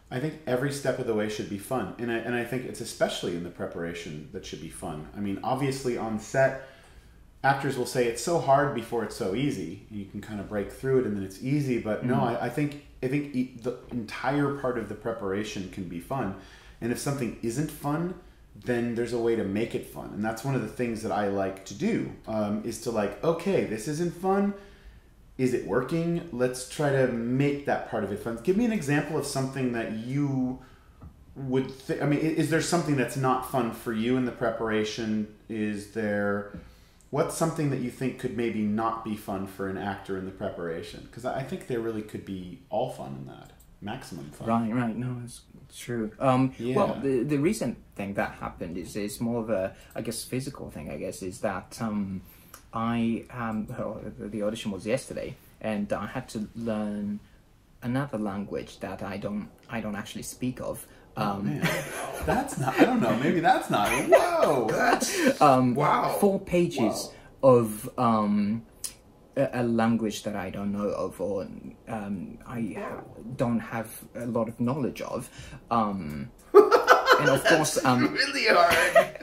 I think every step of the way should be fun, and I, and I think it's especially in the preparation that should be fun. I mean, obviously on set, actors will say it's so hard before it's so easy, and you can kind of break through it and then it's easy, but mm-hmm. no, I, I think I think e the entire part of the preparation can be fun, and if something isn't fun, then there's a way to make it fun, and that's one of the things that I like to do, um, is to like, okay, this isn't fun, is it working? Let's try to make that part of it fun. Give me an example of something that you would think, I mean, is there something that's not fun for you in the preparation? Is there, what's something that you think could maybe not be fun for an actor in the preparation? Because I think there really could be all fun in that, maximum fun. Right, right, no, it's true. Um, yeah. Well, the, the recent thing that happened is, is more of a, I guess, physical thing, I guess, is that, um, I um well, the audition was yesterday, and I had to learn another language that I don't I don't actually speak of. Um, oh, that's not. I don't know. Maybe that's not. Whoa! That's um, wow. Four pages wow. of um a, a language that I don't know of, or um I wow. don't have a lot of knowledge of. Um, and of course, um, really hard.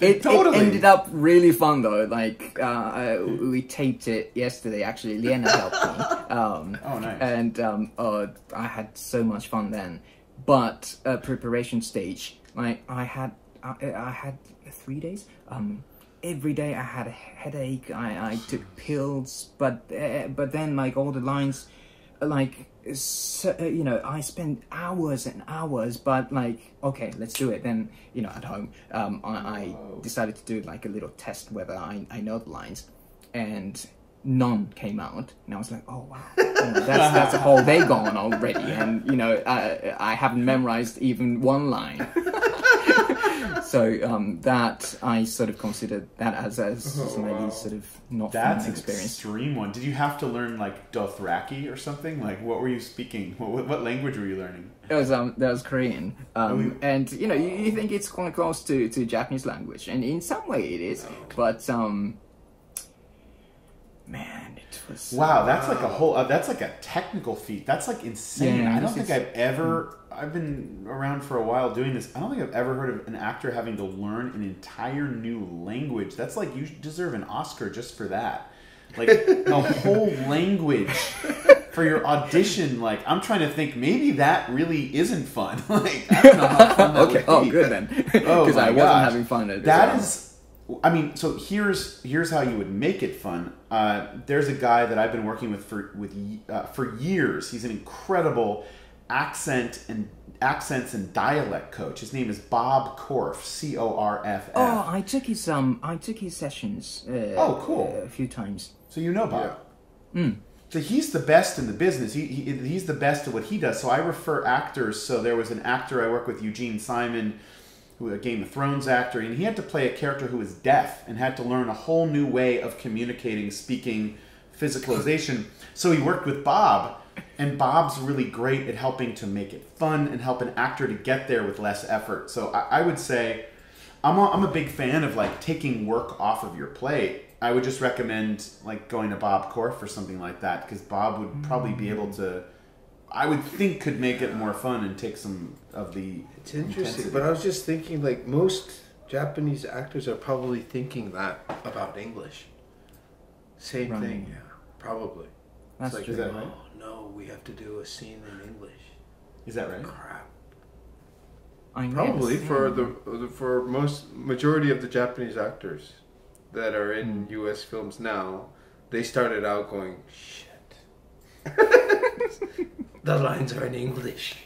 It, totally. It ended up really fun though. Like uh, we taped it yesterday. Actually, Liena helped me. Um, oh, nice. And um, uh, I had so much fun then. But uh, preparation stage, like I had, I, I had three days. Um, every day I had a headache. I, I took pills, but uh, but then like all the lines, like. So, you know, I spend hours and hours, but like, okay, let's do it. Then, you know, at home, um, I, I decided to do like a little test whether I, I know the lines, and none came out. And I was like, oh wow, you know, that's, that's a whole day gone already. And, you know, I, I haven't memorized even one line. So um, that, I sort of considered that as, as oh, maybe wow. sort of not That's fun experience. An extreme one. Did you have to learn like Dothraki or something? Like what were you speaking? What, what language were you learning? It was, um, that was Korean. Um, oh, we... And you know, you, you think it's quite close to, to Japanese language. And in some way it is. Oh. But um, man, it was... Wow, that's wow. like a whole, uh, that's like a technical feat. That's like insane. Yeah, I don't think it's... I've ever... I've been around for a while doing this. I don't think I've ever heard of an actor having to learn an entire new language. That's like, you deserve an Oscar just for that. Like, the whole language for your audition. Like, I'm trying to think, maybe that really isn't fun. Like, I don't know how fun that okay. Oh, be. Good then. Oh, because I wasn't gosh. having fun. At that well. is, I mean, so here's here's how you would make it fun. Uh, there's a guy that I've been working with for with uh, for years. He's an incredible accent and accents and dialect coach. His name is Bob Corff, C O R F F. Oh, I took his um, I took his sessions. Uh, oh, cool. Uh, a few times. So you know Bob. Yeah. Mm. So he's the best in the business. He, he he's the best at what he does. So I refer actors. So there was an actor I work with, Eugene Simon, who was a Game of Thrones actor, and he had to play a character who was deaf and had to learn a whole new way of communicating, speaking, physicalization. So he worked with Bob. And Bob's really great at helping to make it fun and help an actor to get there with less effort. So I, I would say, I'm a, I'm a big fan of like taking work off of your plate. I would just recommend like going to Bob Corff or something like that, because Bob would probably be able to, I would think could make it more fun and take some of the It's interesting, intensity. But I was just thinking like most Japanese actors are probably thinking that about English. Same right. thing, yeah, probably. That's it's like, true. Is that right? No, we have to do a scene in English. Is that right? Crap. I Probably for the for most majority of the Japanese actors that are in mm. U S films now, they started out going shit. The lines are in English.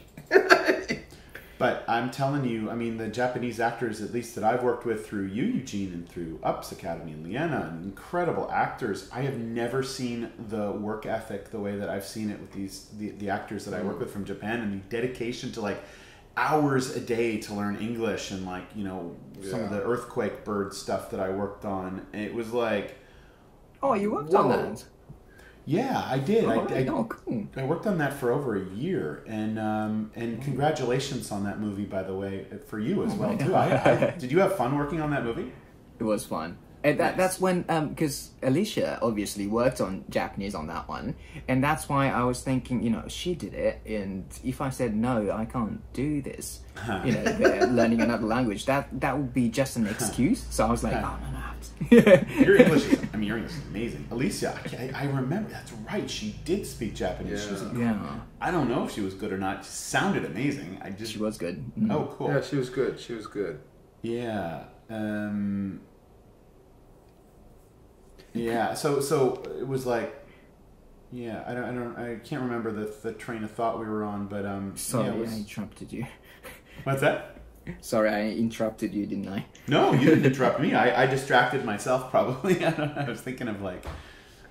But I'm telling you, I mean, the Japanese actors, at least that I've worked with through you, Eugene, and through Ups Academy and Liana, and incredible actors, I have never seen the work ethic the way that I've seen it with these the, the actors that I work with from Japan, and the dedication to, like, hours a day to learn English, and, like, you know, yeah. some of the Earthquake Bird stuff that I worked on. It was like... Oh, you worked whoa. on that? Yeah, I did. Oh, I, I, no, cool. I worked on that for over a year, and um, and congratulations on that movie, by the way, for you as well too. I, I, did you have fun working on that movie? It was fun. And that, nice. That's when, because um, Alicia obviously worked on Japanese on that one, and that's why I was thinking, you know, she did it, and if I said no, I can't do this, huh. you know, they're learning another language, that that would be just an excuse. So I was like, huh. oh no, no. Your English is, I mean, your English is amazing. Alicia, I, I remember, that's right, she did speak Japanese. Yeah. She was like, yeah. I don't know if she was good or not. She sounded amazing. I just, she was good. Mm. Oh, cool. Yeah, she was good. She was good. Yeah. Um, yeah, so so it was like, yeah, I don't, I don't, I can't remember the, the train of thought we were on, but... um, Sorry, yeah, it was, I interrupted you. What's that? Sorry, I interrupted you, didn't I? No, you didn't interrupt me. I, I distracted myself, probably. I, don't know. I was thinking of, like,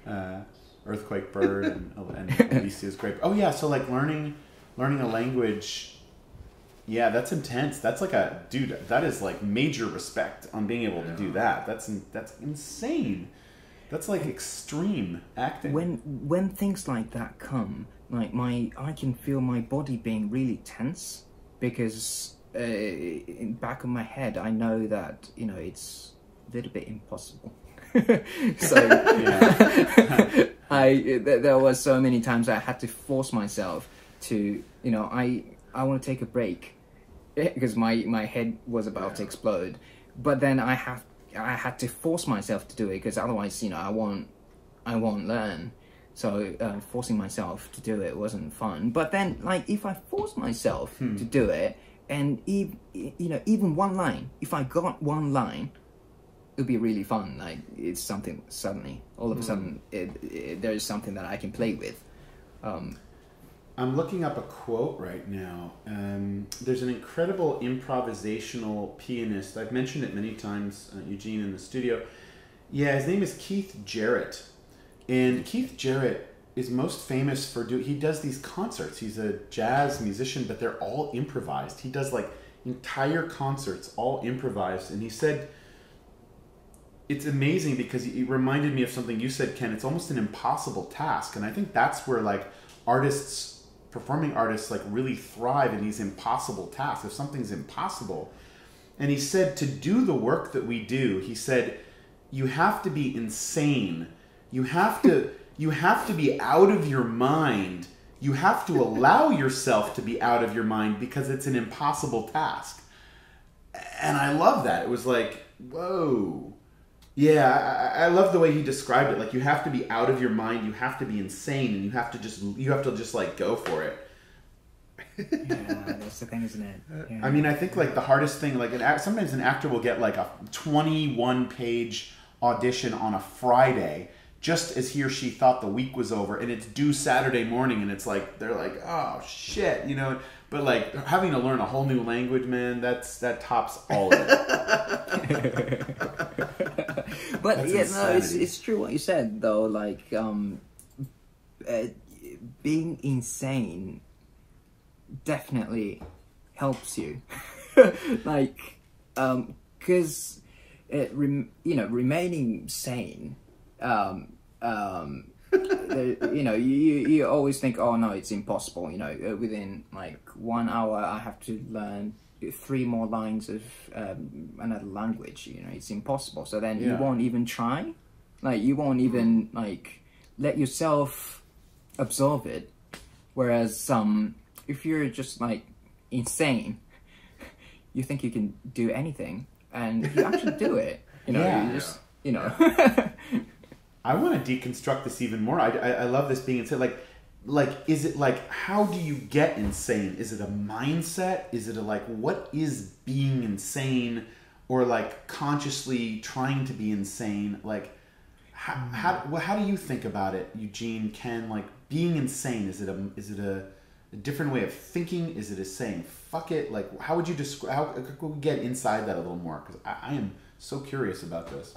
uh, Earthquake Bird and, and Alicia's Great. Oh, yeah, so, like, learning learning a language, yeah, that's intense. That's like a, dude, that is, like, major respect on being able to do that. That's that's insane. That's, like, extreme acting. When, when things like that come, like, my I can feel my body being really tense because... Uh, in back of my head, I know that, you know, it's a little bit impossible. So I th there were so many times I had to force myself to, you know, I I want to take a break because my my head was about yeah. to explode, but then I have I had to force myself to do it because otherwise, you know, I won't I won't learn. So uh, forcing myself to do it wasn't fun. But then, like, if I force myself hmm. to do it. And even, you know, even one line, if I got one line, it would be really fun. Like, it's something suddenly, all of a sudden, it, it, there's something that I can play with. Um, I'm looking up a quote right now. Um, there's an incredible improvisational pianist. I've mentioned it many times, uh, Eugene, in the studio. Yeah, his name is Keith Jarrett. And Keith Jarrett... is most famous for do he does these concerts. He's a jazz musician, but they're all improvised. He does, like, entire concerts, all improvised. And he said, it's amazing because it reminded me of something you said, Ken. It's almost an impossible task. And I think that's where, like, artists, performing artists, like, really thrive in these impossible tasks. If something's impossible. And he said, to do the work that we do, he said, you have to be insane. You have to... You have to be out of your mind. You have to allow yourself to be out of your mind because it's an impossible task. And I love that. It was like, whoa. Yeah, I, I love the way he described it. Like, you have to be out of your mind. You have to be insane. And you have to just, you have to just like, go for it. Yeah, that's the thing, isn't it? Yeah. I mean, I think, like, the hardest thing, like, an, sometimes an actor will get, like, a twenty-one page audition on a Friday just as he or she thought the week was over, and it's due Saturday morning, and it's like, they're like, oh shit, you know, but, like, having to learn a whole new language, man, that's, that tops all of it. But that's yeah, insanity. No, it's, it's true what you said though, like, um, uh, being insane definitely helps you. Like, um, cause it, rem you know, remaining sane, Um, um, the, you know, you, you, you always think, oh no, it's impossible, you know, within, like, one hour I have to learn three more lines of um, another language, you know, it's impossible. So then yeah. you won't even try, like, you won't even, like, let yourself absorb it. Whereas um, if you're just, like, insane, you think you can do anything, and you actually do it, you know, yeah. you just, you know. I want to deconstruct this even more. I, I, I love this being insane. Like, like, is it like, how do you get insane? Is it a mindset? Is it a, like, what is being insane, or, like, consciously trying to be insane? Like, how, how, well, how do you think about it, Eugene, Ken? Like, being insane, is it a, is it a, a different way of thinking? Is it a saying, fuck it? Like, how would you describe, how could we get inside that a little more? Because I, I am so curious about this.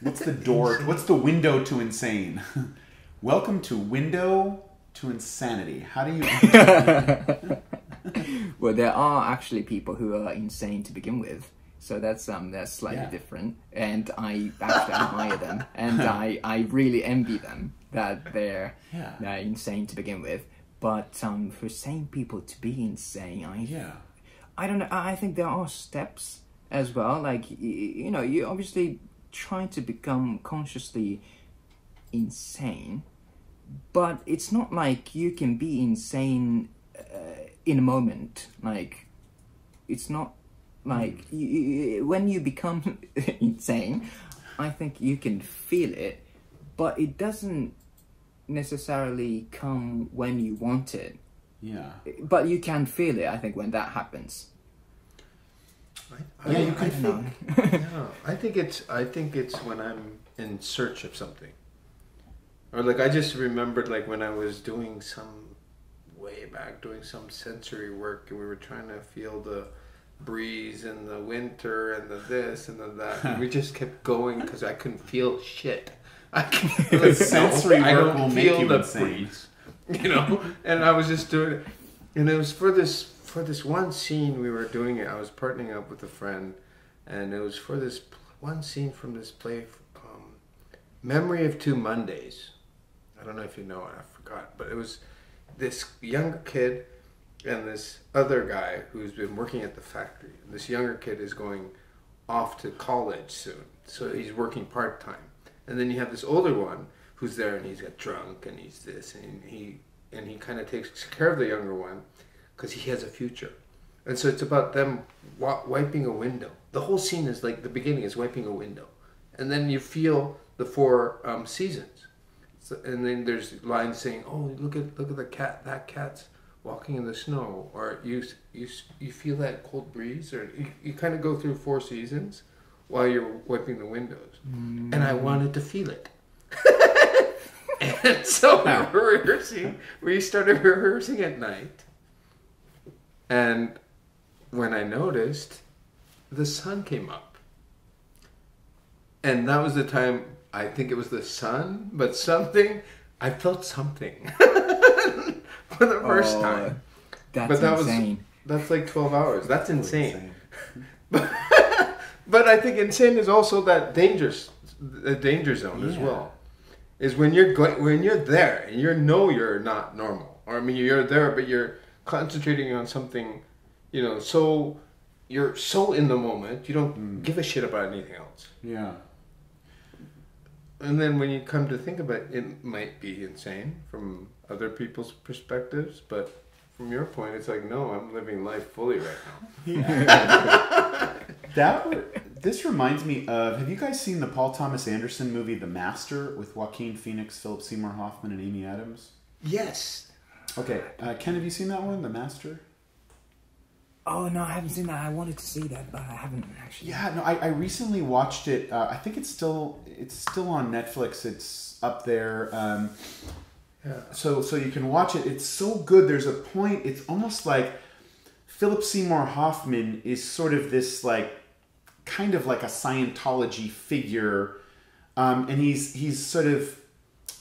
What's the door, what's the window to insane? Welcome to Window to Insanity. How do you... Well, there are actually people who are insane to begin with. So that's um, that's slightly yeah. different, and I actually admire them, and I, I really envy them that they're, yeah. they're insane to begin with. But um, for sane people to be insane, I yeah. I don't know. I think there are steps as well. Like you know, you obviously try to become consciously insane, but it's not like you can be insane uh, in a moment. Like it's not. Like, you, you, when you become insane, I think you can feel it, but it doesn't necessarily come when you want it. Yeah. But you can feel it, I think, when that happens. I, I, yeah, you can feel it. No, I think it's, I think it's when I'm in search of something. Or, like, I just remembered, like, when I was doing some, way back, doing some sensory work, and we were trying to feel the... breeze and the winter and the this and the that. And we just kept going because I couldn't feel shit. I couldn't like, sensory I work will feel make you the insane. Breeze, you know. And I was just doing it, and it was for this for this one scene we were doing it. I was partnering up with a friend, and it was for this one scene from this play, um, Memory of Two Mondays. I don't know if you know it. I forgot, but it was this young kid. And this other guy who's been working at the factory. And this younger kid is going off to college soon. So he's working part-time. And then you have this older one who's there and he's got drunk and he's this. And he and he kind of takes care of the younger one because he has a future. And so it's about them wiping a window. The whole scene is like the beginning is wiping a window. And then you feel the four um, seasons. So, and then there's lines saying, oh, look at, look at the cat, that cat's walking in the snow, or you you you feel that cold breeze, or you, you kind of go through four seasons while you're wiping the windows. Mm. And I wanted to feel it. And so wow. we were rehearsing. We started rehearsing at night, and when I noticed, the sun came up, and that was the time. I think it was the sun, but something. I felt something. For the first oh, time. That's but that insane. Was, that's like twelve hours. That's insane. insane. but, but I think insane is also that dangerous, the danger zone yeah. as well. Is when you're going, when you're there and you know you're not normal. Or I mean you're there but you're concentrating on something, you know, so you're so in the moment you don't mm. give a shit about anything else. Yeah. And then when you come to think about it, it might be insane from other people's perspectives, but from your point, it's like, no, I'm living life fully right now. Yeah. that, this reminds me of, have you guys seen the Paul Thomas Anderson movie, The Master, with Joaquin Phoenix, Philip Seymour Hoffman, and Amy Adams? Yes. Okay. Uh, Ken, have you seen that one, The Master? Oh, no, I haven't seen that. I wanted to see that, but I haven't actually. Yeah, no, I, I recently watched it. Uh, I think it's still it's still on Netflix. It's up there. Um, yeah. So so you can watch it. It's so good. There's a point. It's almost like Philip Seymour Hoffman is sort of this, like, kind of like a Scientology figure. Um, and he's he's sort of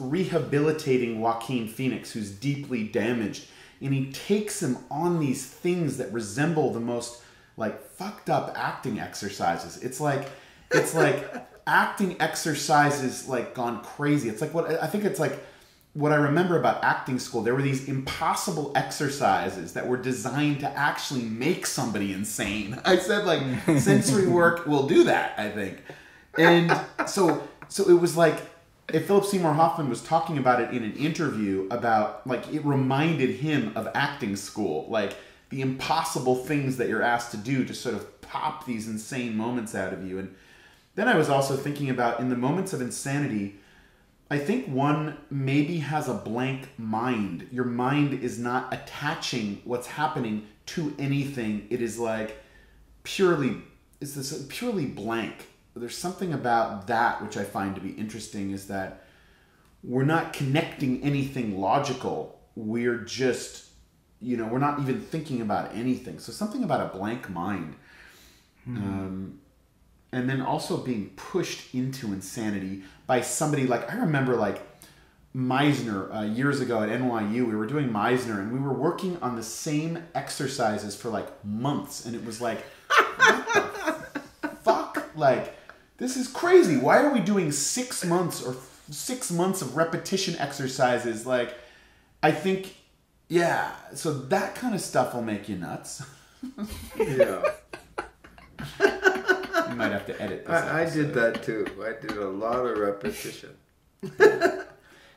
rehabilitating Joaquin Phoenix, who's deeply damaged. And he takes him on these things that resemble the most, like, fucked up acting exercises. It's like, it's like acting exercises, like, gone crazy. It's like what, I think it's like what I remember about acting school. There were these impossible exercises that were designed to actually make somebody insane. I said, like, sensory work will do that, I think. And so, so it was like, if Philip Seymour Hoffman was talking about it in an interview about, like, it reminded him of acting school, like the impossible things that you're asked to do to sort of pop these insane moments out of you. And then I was also thinking about, in the moments of insanity, I think one maybe has a blank mind. Your mind is not attaching what's happening to anything. It is like purely, is this purely blank? There's something about that which I find to be interesting, is that we're not connecting anything logical we're just, you know, we're not even thinking about anything. So something about a blank mind. Mm. Um, and then also being pushed into insanity by somebody like, I remember like Meisner uh, years ago at N Y U, we were doing Meisner and we were working on the same exercises for like months. And it was like, what the fuck? Like, this is crazy. Why are we doing six months or six months of repetition exercises? Like, I think, yeah. So that kind of stuff will make you nuts. Yeah. You might have to edit this I, I did that too. I did a lot of repetition.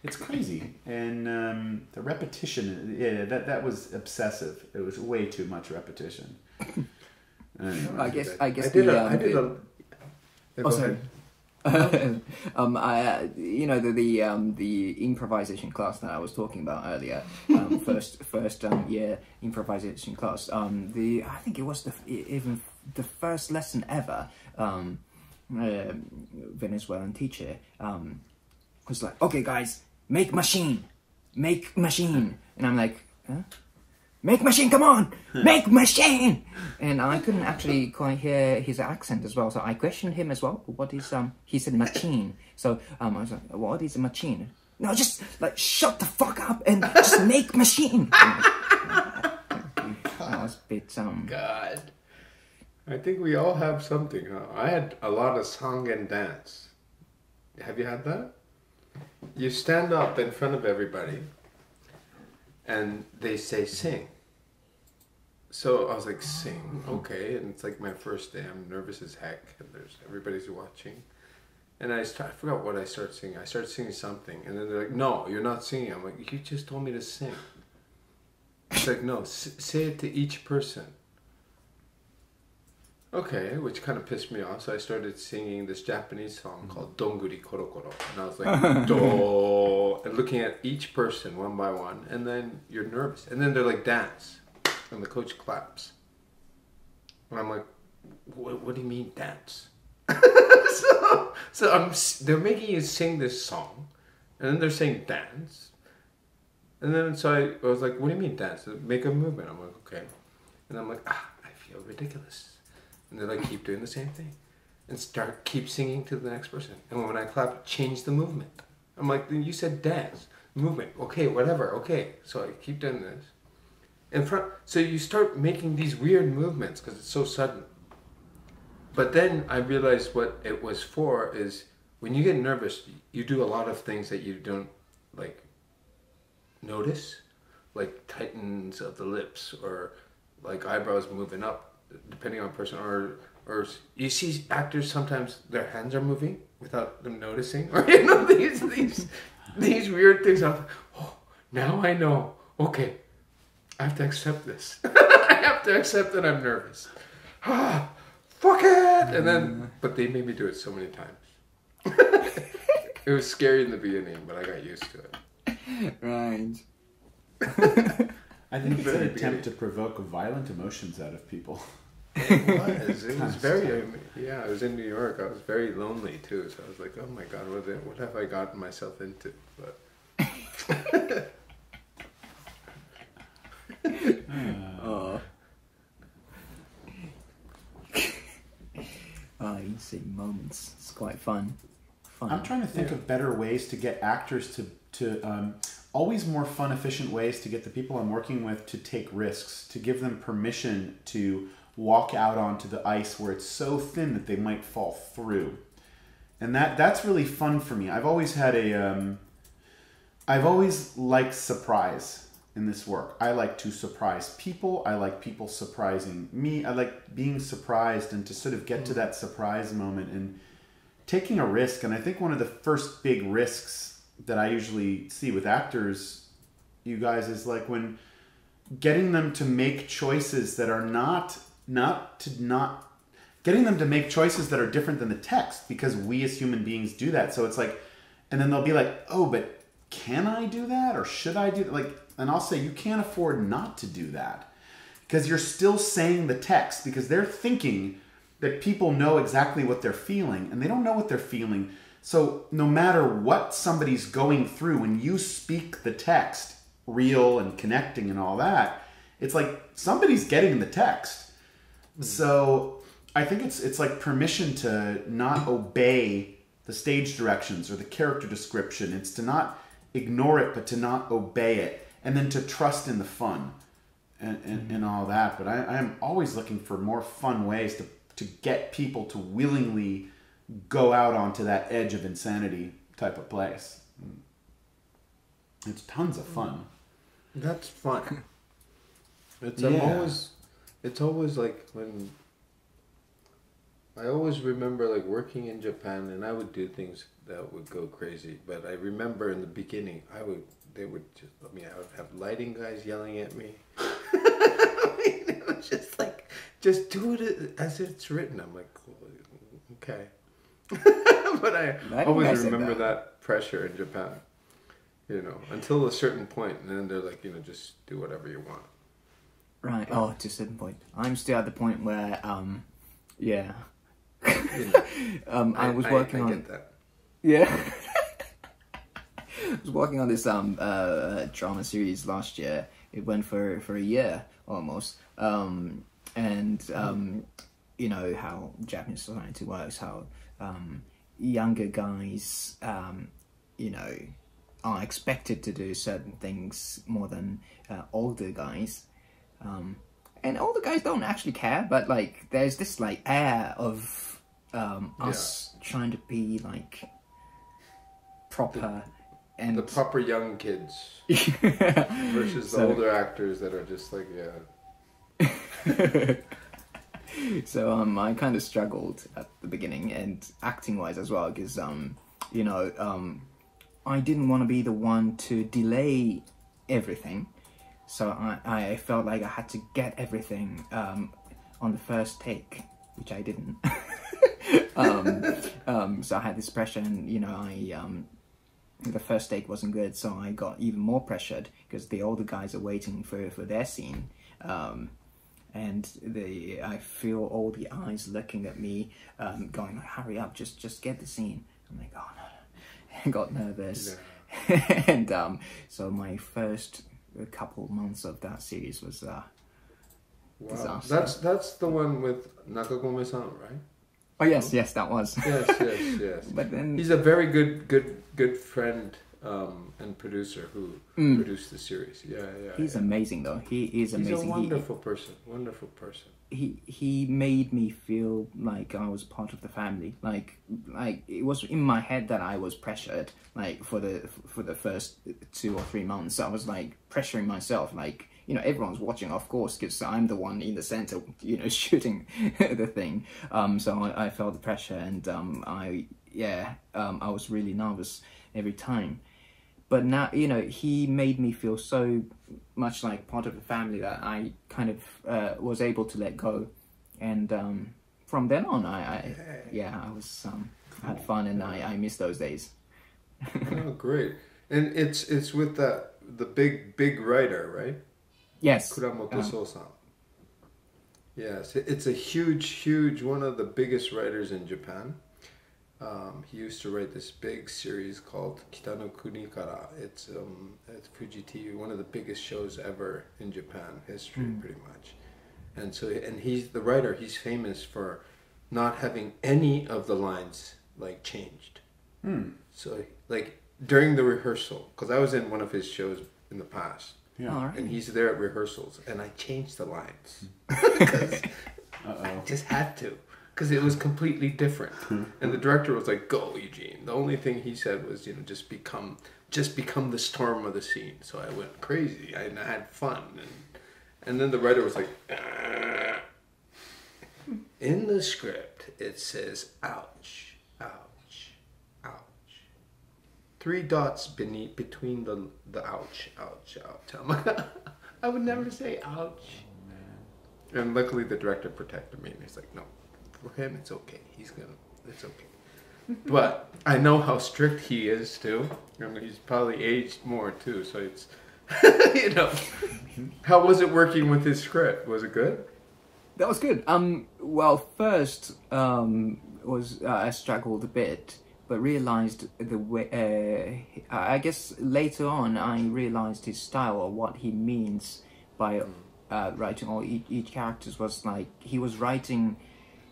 It's crazy. And um, the repetition, yeah, that, that was obsessive. It was way too much repetition. I, I guess I guess I did, the, a, um, I did a... Oh, sorry. um, I, uh, you know, the the, um, the improvisation class that I was talking about earlier, um, first first um, year improvisation class. Um, the I think it was the even the first lesson ever. Um, uh, Venezuelan teacher um, was like, "Okay, guys, make machine, make machine," and I'm like, "Huh? Make machine, come on! Make machine!" And I couldn't actually quite hear his accent as well, so I questioned him as well. What is, um, he said machine. So, um, I was like, what is a machine? No, just, like, shut the fuck up and just make machine! I was a bit, um... God. I think we all have something, huh? I had a lot of song and dance. Have you had that? You stand up in front of everybody, and they say, sing. So I was like, sing, okay. And it's like my first day, I'm nervous as heck. And there's everybody's watching. And I, start, I forgot what I started singing. I started singing something. And then they're like, no, you're not singing. I'm like, you just told me to sing. It's like, no, s say it to each person. Okay, which kind of pissed me off. So I started singing this Japanese song called Donguri Korokoro. And I was like, do, and looking at each person one by one. And then you're nervous. And then they're like, dance. And the coach claps. And I'm like, what do you mean dance? so so I'm, they're making you sing this song. And then they're saying dance. And then so I, I was like, what do you mean dance? Make a movement. I'm like, okay. And I'm like, ah, I feel ridiculous. And then I keep doing the same thing. And start, keep singing to the next person. And when I clap, change the movement. I'm like, then you said dance, movement, okay, whatever, okay. So I keep doing this. In front, so you start making these weird movements because it's so sudden. But then I realized what it was for is when you get nervous, you do a lot of things that you don't like notice, like tightens of the lips or like eyebrows moving up, depending on person, or or you see actors sometimes their hands are moving without them noticing, or you know these these these weird things. I'm like, oh, now I know. Okay, I have to accept this. I have to accept that I'm nervous. Ah, fuck it. And then, but they made me do it so many times. It was scary in the beginning, but I got used to it. Right. I think it's an attempt to provoke violent emotions out of people. It was. It was very, yeah, I was in New York. I was very lonely too. So I was like, oh my God, what, what have I gotten myself into? But oh. Oh, you see moments. It's quite fun. fun. I'm trying to think yeah. of better ways to get actors to, to um, always more fun, efficient ways to get the people I'm working with to take risks, to give them permission to walk out onto the ice where it's so thin that they might fall through. And that that's really fun for me. I've always had a, um, I've always liked surprise in this work. I like to surprise people. I like people surprising me. I like being surprised and to sort of get to that surprise moment and taking a risk. And I think one of the first big risks that I usually see with actors, you guys, is like when getting them to make choices that are not, not to not, getting them to make choices that are different than the text, because we as human beings do that. So it's like, and then they'll be like, oh, but can I do that? Or should I do that? Like, and I'll say, you can't afford not to do that because you're still saying the text, because they're thinking that people know exactly what they're feeling and they don't know what they're feeling. So no matter what somebody's going through, when you speak the text, real and connecting and all that, it's like somebody's getting the text. Mm. So I think it's it's like permission to not obey the stage directions or the character description. It's to not ignore it, but to not obey it, and then to trust in the fun and, and, mm. and all that. But I, I'm always looking for more fun ways to, to get people to willingly go out onto that edge of insanity type of place. It's tons of fun. That's fun. It's yeah. I'm always, it's always like when, I always remember like working in Japan, and I would do things that would go crazy. But I remember in the beginning, I would, they would just let me, I would have lighting guys yelling at me. I mean, it was just like, just do it as it's written. I'm like, okay. But I That'd always remember that. that pressure in Japan, you know, until a certain point, and then they're like, you know, just do whatever you want. Right. But, oh, to a certain point. I'm still at the point where, um, yeah, you know, um, I, I was working I, I on. Get that. Yeah. I was working on this um uh drama series last year. It went for for a year almost. Um, and um, mm. you know how Japanese society works. How Um, younger guys, um, you know, are expected to do certain things more than uh, older guys. Um, and older guys don't actually care, but like, there's this like air of um, us yeah. trying to be like proper the, and the proper young kids versus so, the older actors that are just like, yeah. So um, I kind of struggled at the beginning, and acting-wise as well, because um, you know, um, I didn't want to be the one to delay everything, so I, I felt like I had to get everything um, on the first take, which I didn't. um, um, so I had this pressure, and you know, I um, the first take wasn't good, so I got even more pressured because the older guys are waiting for for their scene. Um, And the I feel all the eyes looking at me, um, going, "Hurry up! Just, just get the scene." I'm like, "Oh no!" no. I got nervous, yeah. and um, so my first couple months of that series was uh, wow. disaster. That's that's the one with Nakagome-san, right? Oh yes, yes, that was. yes, yes, yes. But then he's a very good, good, good friend. Um, and producer who mm. produced the series. Yeah, yeah. He's yeah. amazing, though. He is amazing. He's a wonderful he, person. Wonderful person. He he made me feel like I was part of the family. Like like it was in my head that I was pressured. Like for the for the first two or three months, I was like pressuring myself. Like you know, everyone's watching, of course, because I'm the one in the center. You know, shooting the thing. Um, so I, I felt the pressure, and um, I yeah, um, I was really nervous every time. But now, you know, he made me feel so much like part of the family that I kind of uh, was able to let go. And um, from then on, I, I yeah, I was um, had fun, and I, I miss those days. Oh, great. And it's it's with the, the big, big writer, right? Yes. Kuramoto Sou-san. Um, yes, it's a huge, huge, one of the biggest writers in Japan. Um, he used to write this big series called Kita no Kuni Kara. It's, um, it's Fuji T V, one of the biggest shows ever in Japan history, mm. pretty much. And so, and he's the writer. He's famous for not having any of the lines like changed. Mm. So, like during the rehearsal, because I was in one of his shows in the past, yeah, right. and he's there at rehearsals, and I changed the lines because uh-oh. I just had to. Because it was completely different, and the director was like, "Go, Eugene." The only thing he said was, "You know, just become, just become the storm of the scene." So I went crazy, I, and I had fun, and and then the writer was like, "Argh. In the script, it says, ouch, ouch, ouch, three dots beneath between the the ouch, ouch, ouch." I'm like, I would never say ouch, and luckily the director protected me, and he's like, "No." For him, it's okay. He's gonna, it's okay. But I know how strict he is too. I mean, he's probably aged more too, so it's, you know. How was it working with his script? Was it good? That was good. Um, well, first um, was uh, I struggled a bit, but realized the way, uh, I guess later on I realized his style or what he means by uh, writing all each, each characters was like, he was writing,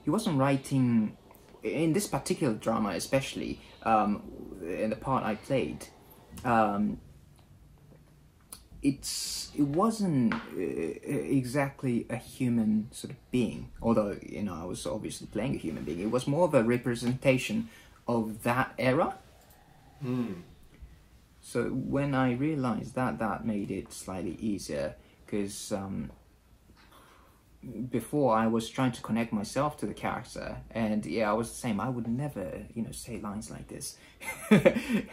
he wasn't writing, in this particular drama especially, um, in the part I played, um, it's, it wasn't uh, exactly a human sort of being, although, you know, I was obviously playing a human being. It was more of a representation of that era. Mm. So when I realized that, that made it slightly easier, because um, before I was trying to connect myself to the character, and yeah, I was the same. I would never, you know, say lines like this.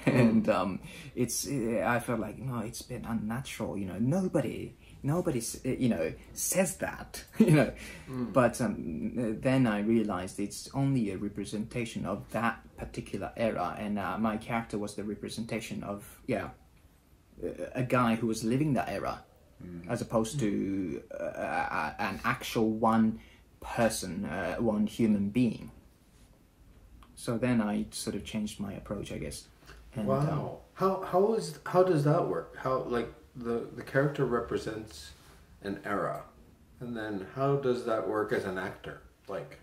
And um, it's, I felt like, no, it's been unnatural, you know, nobody, nobody, you know, says that, you know. Mm. But um, then I realized it's only a representation of that particular era, and uh, my character was the representation of, yeah, a guy who was living that era. Mm. As opposed to uh, an actual one person, uh, one human being. So then I sort of changed my approach, I guess. And, wow. Um, how how is how does that work? How, like, the the character represents an era, and then how does that work as an actor? Like,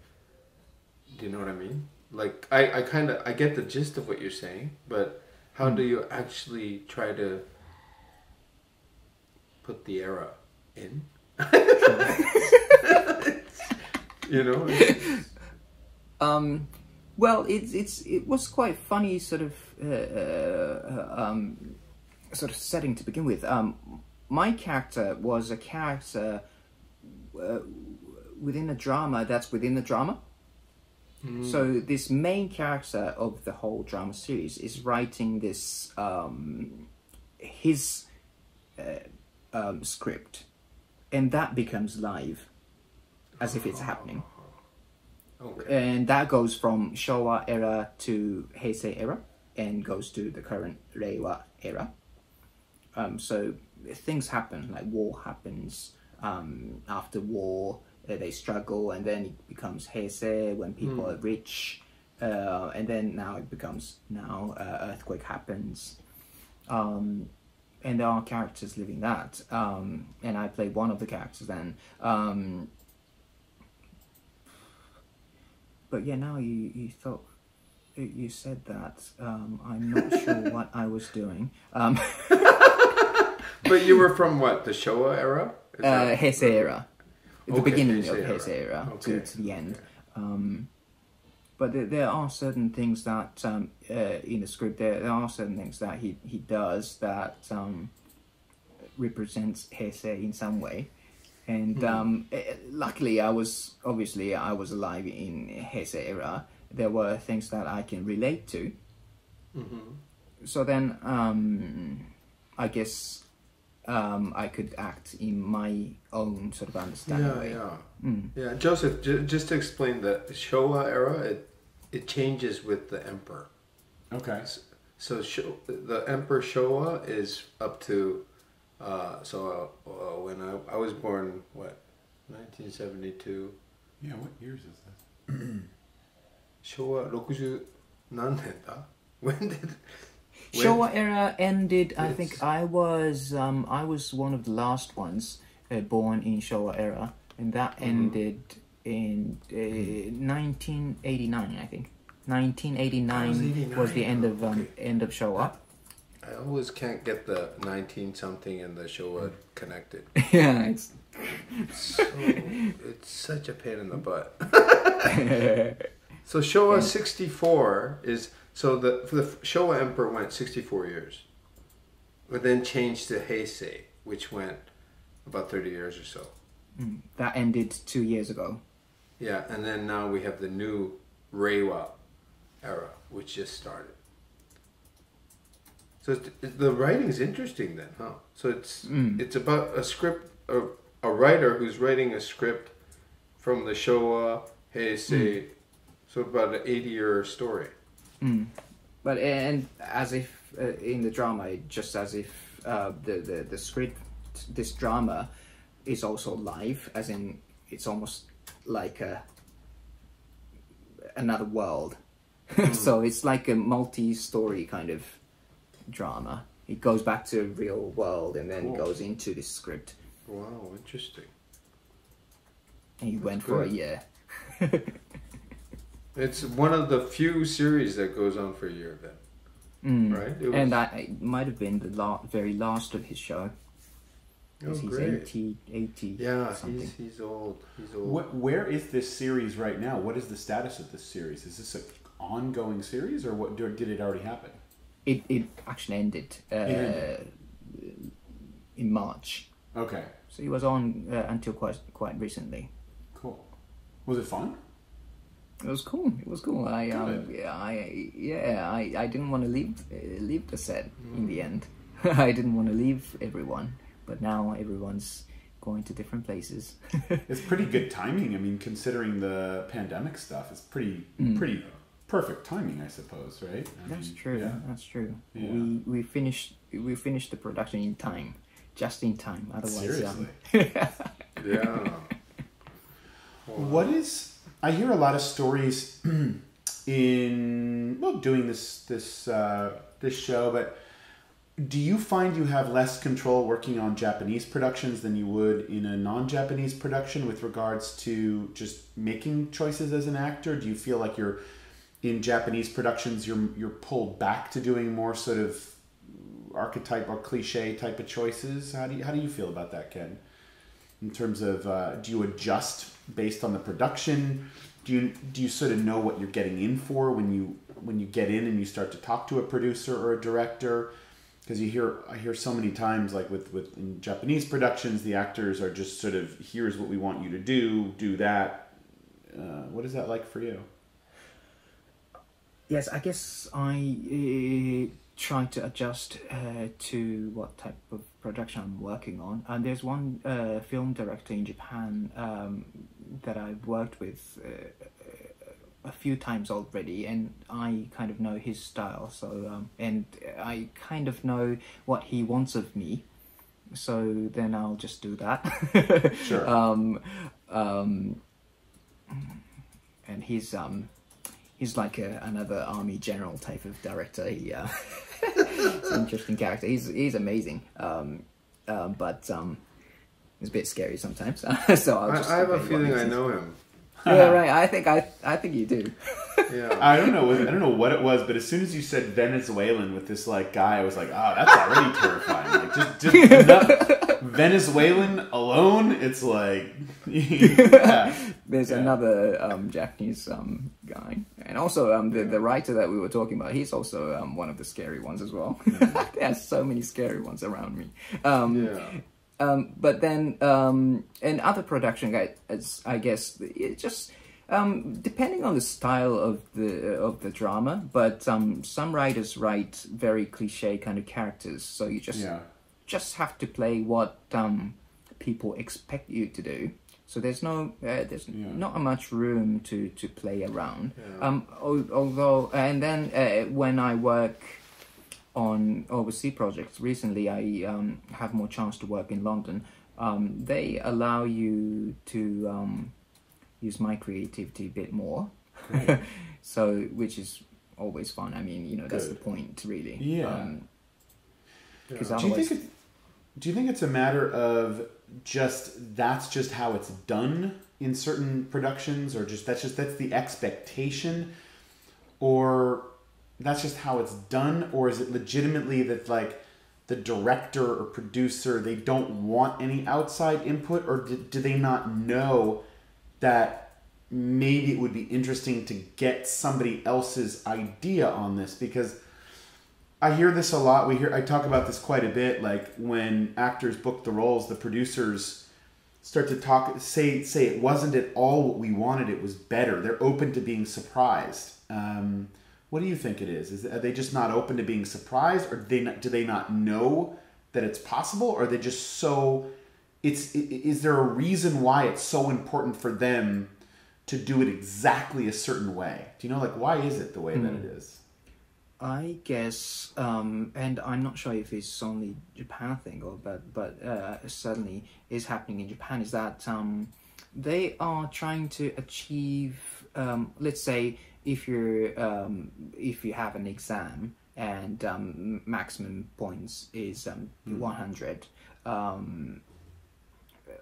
do you know what I mean? Like, I I kind of I get the gist of what you're saying, but how mm. do you actually try to put the era in? You know? It's... Um, well, it's, it's, it was quite funny sort of, uh, uh, um, sort of setting to begin with. Um, my character was a character uh, within a drama that's within the drama. Mm. So this main character of the whole drama series is writing this, um, his... Uh, Um, script, and that becomes live as if it's happening. Okay. And that goes from Showa era to Heisei era and goes to the current Reiwa era. Um, so things happen, like war happens, um, after war uh, they struggle, and then it becomes Heisei when people mm. are rich, uh, and then now it becomes now uh, earthquake happens. Um, And there are characters living that, um, and I played one of the characters then. Um, but yeah, now you, you thought, you said that, um, I'm not sure what I was doing. Um, but you were from what, the Showa era? Uh, that... Heisei era. Okay, the beginning Heisei of Heisei era, era okay. to, to the end. Okay. Um, but there, there are certain things that, um, uh, in the script, there, there are certain things that he, he does that um, represents Heisei in some way. And mm. um, luckily, I was, obviously, I was alive in Heisei era. There were things that I can relate to. Mm-hmm. So then, um, I guess um, I could act in my own sort of understanding yeah, way. Yeah. Mm. Yeah, Joseph, j just to explain the Showa era, it, it changes with the Emperor. Okay. So, so the Emperor Showa is up to, uh, so uh, uh, when I, I was born, what, nineteen seventy-two? Yeah, what years is that? Showa sixty nan nen da? When did... When? Showa era ended, I it's... think I was, um, I was one of the last ones uh, born in Showa era. And that ended in uh, nineteen eighty-nine, I think. nineteen eighty-nine was, was the end of um, okay. end of Showa. I always can't get the nineteen something and the Showa connected. Yeah, it's so, it's such a pain in the butt. So Showa and, sixty-four is so the the Showa Emperor went sixty-four years, but then changed to Heisei, which went about thirty years or so. Mm, that ended two years ago. Yeah, and then now we have the new Reiwa era, which just started. So it's, the writing's interesting then, huh? So it's mm. it's about a script, a, a writer who's writing a script from the Showa, Heisei, mm. so about an eighty-year story. Mm. But and as if uh, in the drama, just as if uh, the, the, the script, this drama, is also live, as in it's almost like a another world. Mm. So it's like a multi-story kind of drama. It goes back to real world and then cool. goes into this script. Wow, interesting. And you That's went good. for a year. It's one of the few series that goes on for a year then, mm. right? It was... And I, it might have been the la very last of his show. Oh, he's great. eighty, eighty yeah, he's, he's old. He's old. What, where is this series right now? What is the status of this series? Is this an ongoing series, or what? Did it already happen? It, it actually ended, uh, ended in March. Okay. So it was on uh, until quite quite recently. Cool. Was it fun? It was cool. It was cool. I um, yeah, I yeah, I, I didn't want to leave uh, leave the set mm. in the end. I didn't want to leave everyone, but now everyone's going to different places. It's pretty good timing. I mean, considering the pandemic stuff, it's pretty mm. pretty perfect timing, I suppose, right? I that's, mean, true. Yeah. that's true. That's yeah. true. We we finished we finished the production in time, just in time. Otherwise, seriously. Um, yeah. Wow. What is I hear a lot of stories in well doing this this uh, this show, but do you find you have less control working on Japanese productions than you would in a non-Japanese production with regards to just making choices as an actor? Do you feel like you're in Japanese productions you're you're pulled back to doing more sort of archetype or cliche type of choices? How do you, how do you feel about that, Ken? In terms of, uh, do you adjust based on the production? Do you do you sort of know what you're getting in for when you when you get in and you start to talk to a producer or a director? Because you hear I hear so many times, like with with in Japanese productions, the actors are just sort of, here's what we want you to do, do that. Uh, what is that like for you? Yes, I guess I uh, try to adjust uh, to what type of production I'm working on. And there's one uh, film director in Japan um, that I've worked with uh, a few times already, and I kind of know his style, so um, and I kind of know what he wants of me, so then I'll just do that. Sure. um, um, and he's um, he's like a, another army general type of director. He, uh, interesting character. He's he's amazing, um, uh, but um, it's a bit scary sometimes. So I'll just I, I have a feeling I know him. Yeah, right. I think I I think you do. Yeah. I don't know. I don't know what it was, but as soon as you said Venezuelan with this like guy, I was like, oh, that's already terrifying. Like just just enough Venezuelan alone. It's like yeah. There's yeah. another um, Japanese um, guy, and also um, the the writer that we were talking about. He's also um, one of the scary ones as well. There's so many scary ones around me. Um, yeah. Um, but then, um, in other production, I, I guess, it just um, depending on the style of the of the drama. But um, some writers write very cliche kind of characters, so you just yeah. just have to play what um, people expect you to do. So there's no uh, there's yeah. not much room to to play around. Yeah. Um, although, and then uh, when I work on overseas projects recently, I um, have more chance to work in London. Um, they allow you to um, use my creativity a bit more, so which is always fun. I mean, you know, Good. that's the point, really. Yeah. Um, yeah. Do you think it, do you think it's a matter of just that's just how it's done in certain productions, or just that's just that's the expectation, or that's just how it's done? Or is it legitimately that like the director or producer, they don't want any outside input, or do, do they not know that maybe it would be interesting to get somebody else's idea on this? Because I hear this a lot. We hear, I talk about this quite a bit. Like when actors book the roles, the producers start to talk, say, say it wasn't at all what we wanted. It was better. They're open to being surprised. Um, What do you think it is? Is are they just not open to being surprised, or do they not, do they not know that it's possible, or are they just so? It's is there a reason why it's so important for them to do it exactly a certain way? Do you know, like, why is it the way mm. that it is? I guess, um, and I'm not sure if it's only Japan thing, or but but uh, certainly is happening in Japan. Is that um, they are trying to achieve, um, let's say, if you um, if you have an exam and um, maximum points is um, mm. one hundred, um,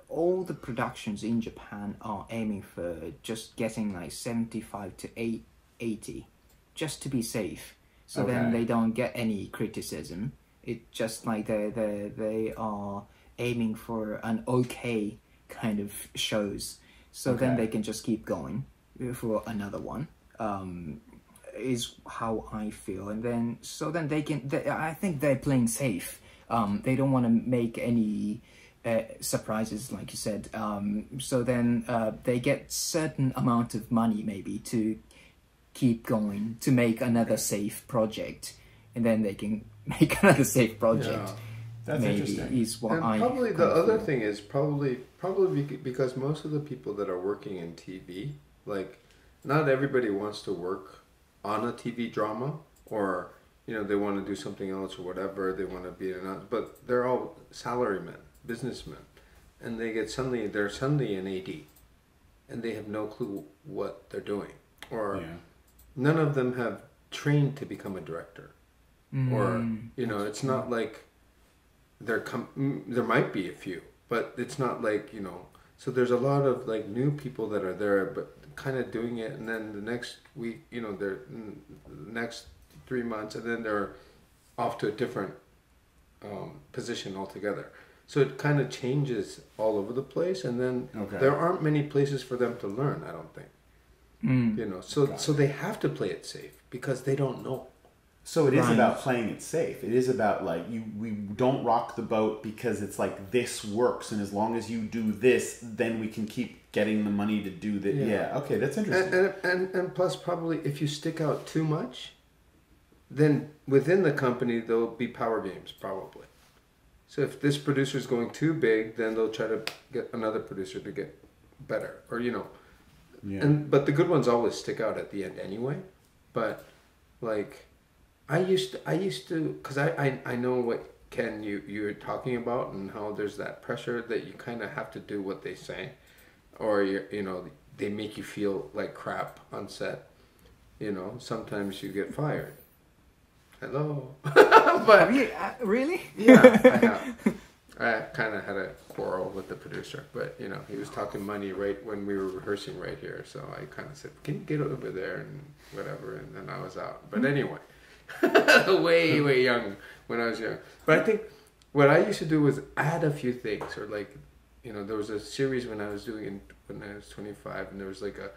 all the productions in Japan are aiming for just getting like seventy-five to eighty, just to be safe. So okay. then they don't get any criticism. It just like they they they are aiming for an okay kind of shows. So okay. then they can just keep going for another one. Um, is how I feel, and then so then they can. They, I think they're playing safe. Um, they don't want to make any uh, surprises, like you said. Um, so then uh, they get certain amount of money maybe to keep going to make another safe project, and then they can make another safe project. Yeah. That's maybe interesting. Is what and I probably the other feel. Thing is probably probably because most of the people that are working in T V, like, not everybody wants to work on a T V drama, or, you know, they want to do something else or whatever, they want to be an actor, but they're all salarymen, businessmen, and they get suddenly, they're suddenly an A D, and they have no clue what they're doing, or yeah. none of them have trained to become a director, mm, or, you know, it's true. Not like there com there might be a few, but it's not like, you know, so there's a lot of like new people that are there, but kind of doing it, and then the next week, you know, they're next three months, and then they're off to a different um, position altogether. So it kind of changes all over the place, and then okay. there aren't many places for them to learn, I don't think. Mm. You know, so Got so it. They have to play it safe because they don't know. So it is right. about playing it safe. It is about like you. We don't rock the boat because it's like this works, and as long as you do this, then we can keep getting the money to do that. Yeah. yeah. Okay, that's interesting. And, and and and plus, probably if you stick out too much, then within the company there'll be power games probably. So if this producer is going too big, then they'll try to get another producer to get better, or you know. Yeah. And but the good ones always stick out at the end anyway. But like. I used to, I used to, because I, I, I know what, Ken, you, you were talking about, and how there's that pressure that you kind of have to do what they say, or, you you know, they make you feel like crap on set, you know, sometimes you get fired. Hello. But, have you, uh, really? Yeah, I have. I kind of had a quarrel with the producer, but, you know, he was talking money right when we were rehearsing right here, so I kind of said, can you get over there, and whatever, and then I was out. But anyway. way, way young, when I was young. But I think what I used to do was add a few things, or like, you know, there was a series when I was doing, in, when I was twenty-five, and there was like a,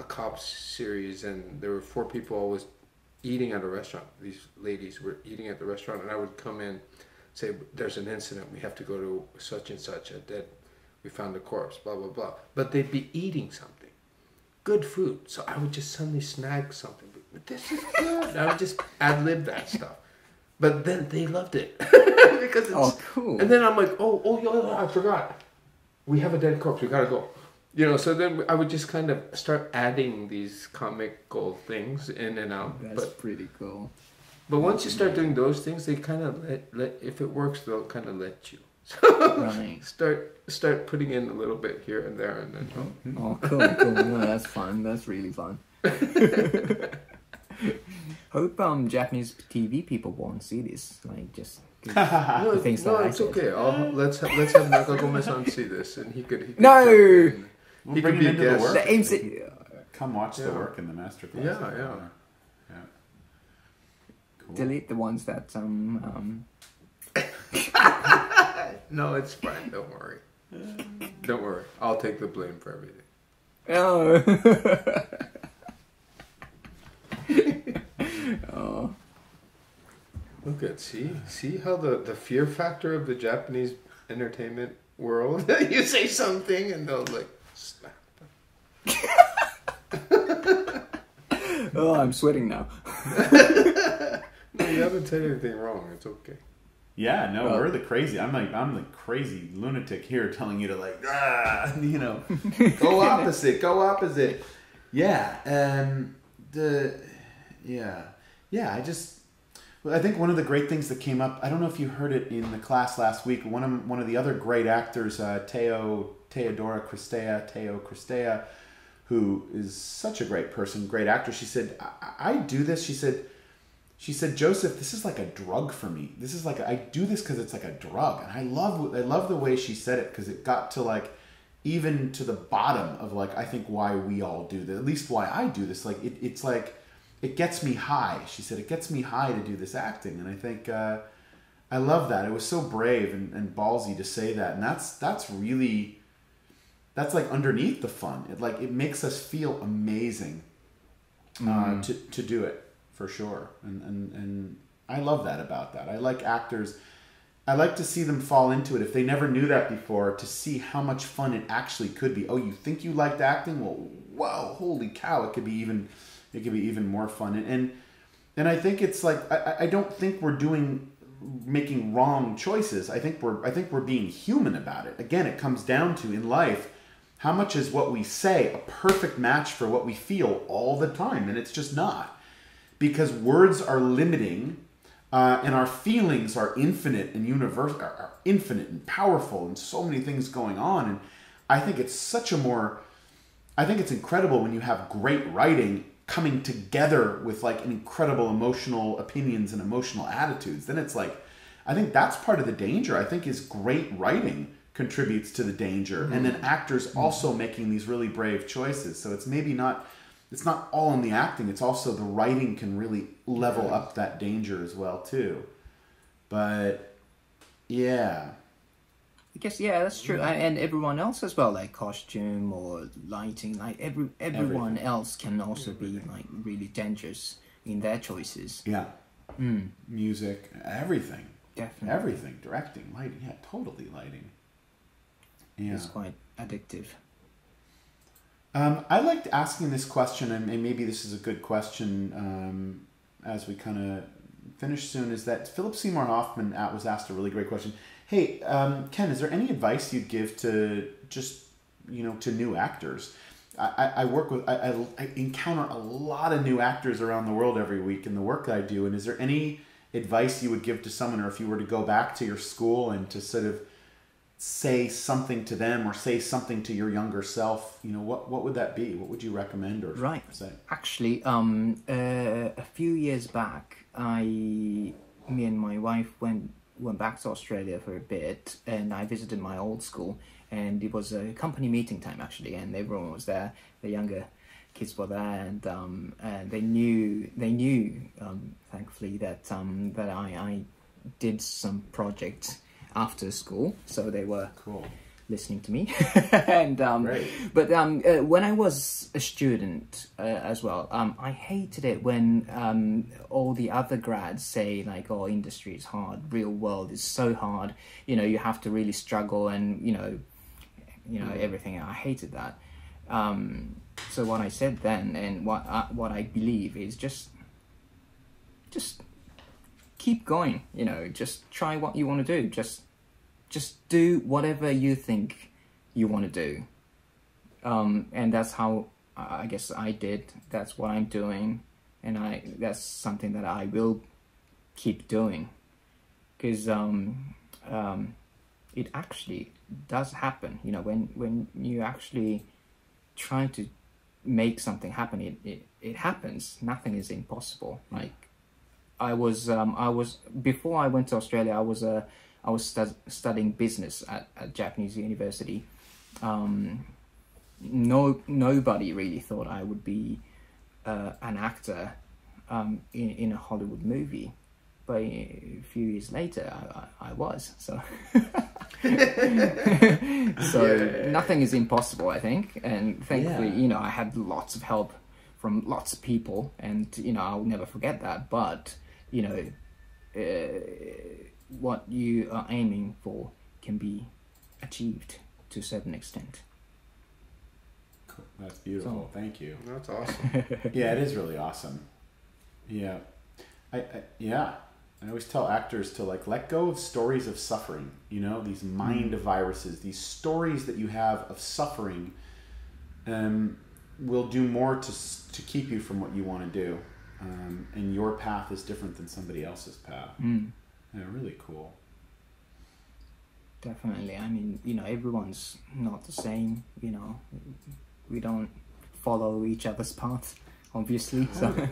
a cop series, and there were four people always eating at a restaurant. These ladies were eating at the restaurant, and I would come in, say, there's an incident, we have to go to such and such, a dead, we found a corpse, blah, blah, blah. But they'd be eating something, good food. So I would just suddenly snag something. But this is good. I would just ad-lib that stuff. But then they loved it. Because it's, oh, cool. And then I'm like, oh, oh, oh, I forgot. We have a dead corpse. We got to go. You know, so then I would just kind of start adding these comical things in and out. That's but, pretty cool. But once you start doing those things, they kind of let, let if it works, they'll kind of let you. So right. start start putting in a little bit here and there. And then, oh. oh, cool, cool. No, that's fun. That's really fun. Hope um Japanese T V people won't see this. Like just no, things no, like it's okay. I'll, let's have, let's have Nakagome-san see this, and he could. He could no, we'll he bring could be him into the work. The aims it, come watch yeah. the work in the masterclass. Yeah, yeah, yeah. yeah. Cool. Delete the ones that um. um... No, it's fine. Don't worry. Don't worry. I'll take the blame for everything. Oh. Oh. Look at see see how the the fear factor of the Japanese entertainment world. You say something and they'll like snap. Oh, I'm sweating now. No, you haven't said anything wrong. It's okay. Yeah, no, well, we're the crazy. I'm like I'm the crazy lunatic here telling you to like ah, you know, go opposite, go opposite. Yeah, um, the yeah. Yeah, I just, I think one of the great things that came up, I don't know if you heard it in the class last week, one of, one of the other great actors, uh, Teo, Teodora Christea, Teo Christea, who is such a great person, great actor, she said, I, I do this. She said, she said, Joseph, this is like a drug for me. This is like, a, I do this because it's like a drug. And I love, I love the way she said it, because it got to like, even to the bottom of like, I think why we all do this, at least why I do this. Like, it, it's like, it gets me high. She said, it gets me high to do this acting. And I think, uh, I love that. It was so brave and, and ballsy to say that. And that's, that's really, that's like underneath the fun. It like, it makes us feel amazing uh, mm. to, to do it for sure. And, and, and I love that about that. I like actors. I like to see them fall into it. If they never knew that before, to see how much fun it actually could be. Oh, you think you liked acting? Well, whoa, holy cow. It could be even, it could be even more fun. And, and, and I think it's like, I, I don't think we're doing, making wrong choices. I think we're, I think we're being human about it. Again, it comes down to in life, how much is what we say a perfect match for what we feel all the time? And it's just not, because words are limiting, uh, and our feelings are infinite and universal, are, are infinite and powerful, and so many things going on. And I think it's such a more, I think it's incredible when you have great writing coming together with like incredible emotional opinions and emotional attitudes. Then it's like, I think that's part of the danger. I think is great writing contributes to the danger. Mm-hmm. And then actors mm-hmm. also making these really brave choices. So it's maybe not, it's not all in the acting. It's also the writing can really level yeah. up that danger as well too. But yeah. I guess, yeah, that's true. Yeah. And everyone else as well, like costume or lighting, like every everyone Everything. else can also Everything. be like really dangerous in their choices. Yeah. Mm. Music, everything. Definitely. Everything, directing, lighting, yeah, totally lighting. Yeah. It's quite addictive. Um, I liked asking this question, and maybe this is a good question um, as we kind of finish soon, is that Philip Seymour Hoffman was asked a really great question. Hey, um, Ken, is there any advice you'd give to just, you know, to new actors? I, I work with, I, I encounter a lot of new actors around the world every week in the work that I do. And is there any advice you would give to someone, or if you were to go back to your school and to sort of say something to them or say something to your younger self, you know, what, what would that be? What would you recommend or right. say? Actually, um, uh, a few years back, I, me and my wife went went back to Australia for a bit, and I visited my old school, and it was a company meeting time actually, and everyone was there, the younger kids were there, and um and they knew they knew um thankfully that um that I I did some project after school, so they were cool listening to me and um Great. but um uh, when I was a student uh, as well, um I hated it when um all the other grads say like, oh, industry is hard, real world is so hard, you know, you have to really struggle, and you know you know everything. I hated that. Um so what I said then, and what I, what I believe is just just keep going, you know, just try what you want to do, just Just do whatever you think you want to do. Um, and that's how I guess I did. That's what I'm doing. And I that's something that I will keep doing. Because um, um, it actually does happen. You know, when, when you actually try to make something happen, it, it, it happens. Nothing is impossible. Mm. Like, I was, um, I was, before I went to Australia, I was a... I was stud studying business at, at Japanese university. Um, no, nobody really thought I would be uh, an actor um, in, in a Hollywood movie. But a few years later, I, I, I was. So, so yeah. Nothing is impossible, I think. And thankfully, yeah. you know, I had lots of help from lots of people. And, you know, I'll never forget that. But, you know... Uh, what you are aiming for can be achieved to a certain extent. Cool. That's beautiful. So, thank you. That's awesome. Yeah, it is really awesome. Yeah. I, I, yeah. I always tell actors to like, let go of stories of suffering, you know, these mind mm. viruses, these stories that you have of suffering, um, will do more to, to keep you from what you want to do. Um, and your path is different than somebody else's path. Mm. Yeah, really cool. Definitely. I mean, you know, everyone's not the same, you know. We don't follow each other's paths, obviously. So.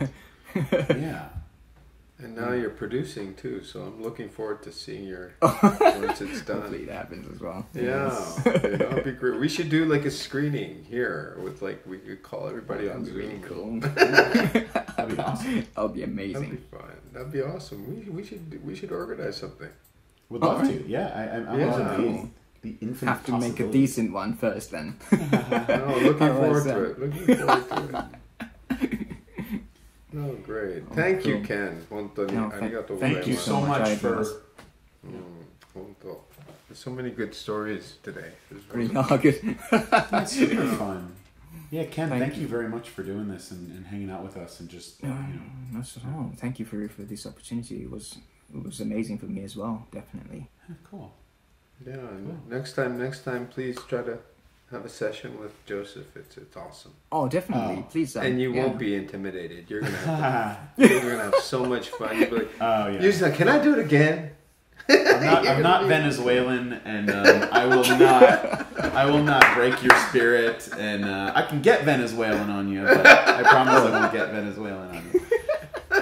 Yeah. And now you're producing too, so I'm looking forward to seeing your once it's done. Hopefully it happens as well. Yeah, that would be great. We should do like a screening here with like we could call everybody oh, on Zoom. Really cool. That'd be awesome. That'd be amazing. That'd be fun. That'd be awesome. We we should we should organize something. Would love right. to. Yeah, I, I'm. I'm yeah. on the, the infinite Have to make a decent one first, then. No, looking How forward to it. Looking forward to it. No, great. Oh, thank cool. you, Ken. No, thank, thank you so much for... Mm, there's so many good stories today. Really good. That's super fun. Yeah, Ken, thank, thank you. you very much for doing this and, and hanging out with us and just... No, you know, no, thank you for, for this opportunity. It was, it was amazing for me as well, definitely. Yeah, cool. Yeah, cool. Next time, next time, please try to... have a session with Joseph. It's it's awesome. Oh, definitely. Oh. Please. Um, and you yeah. won't be intimidated. You're gonna have to, you're gonna have so much fun. You'll be like, oh yeah. You're just like, can I do it again? I'm not, I'm not Venezuelan, and um, I will not. I will not break your spirit. And uh, I can get Venezuelan on you, but I promise I won't get Venezuelan on you.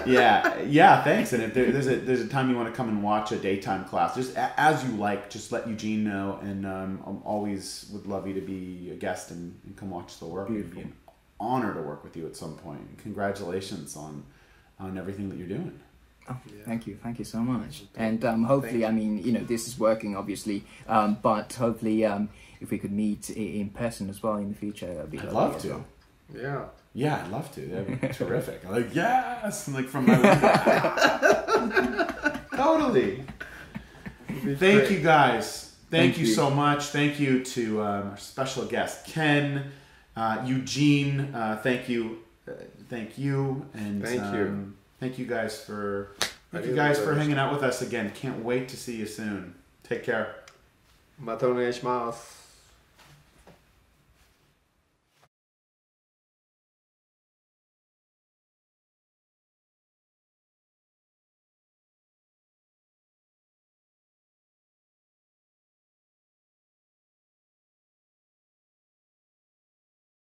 Yeah, yeah. Thanks. And if there, there's a there's a time you want to come and watch a daytime class, just a, as you like, just let Eugene know. And um, I'm always would love you to be a guest and, and come watch the work. Beautiful. It'd be an honor to work with you at some point. And congratulations on on everything that you're doing. Oh, yeah. Thank you, thank you so much. And um, hopefully, I mean, you know, this is working obviously, um, but hopefully, um, if we could meet in person as well in the future, that'd be. I'd love to. Well. Yeah. Yeah, I'd love to. That'd be terrific. I'm like, yes! And like from my window. Totally. Thank great. you guys. Thank, Thank you, you so much. Thank you to um, our special guest, Ken, uh, Eugene. Uh, thank you. Uh, thank you. And thank um, you. Thank you guys for thank you guys for hanging out with us again. Can't wait to see you soon. Take care. Mata onegaishimasu.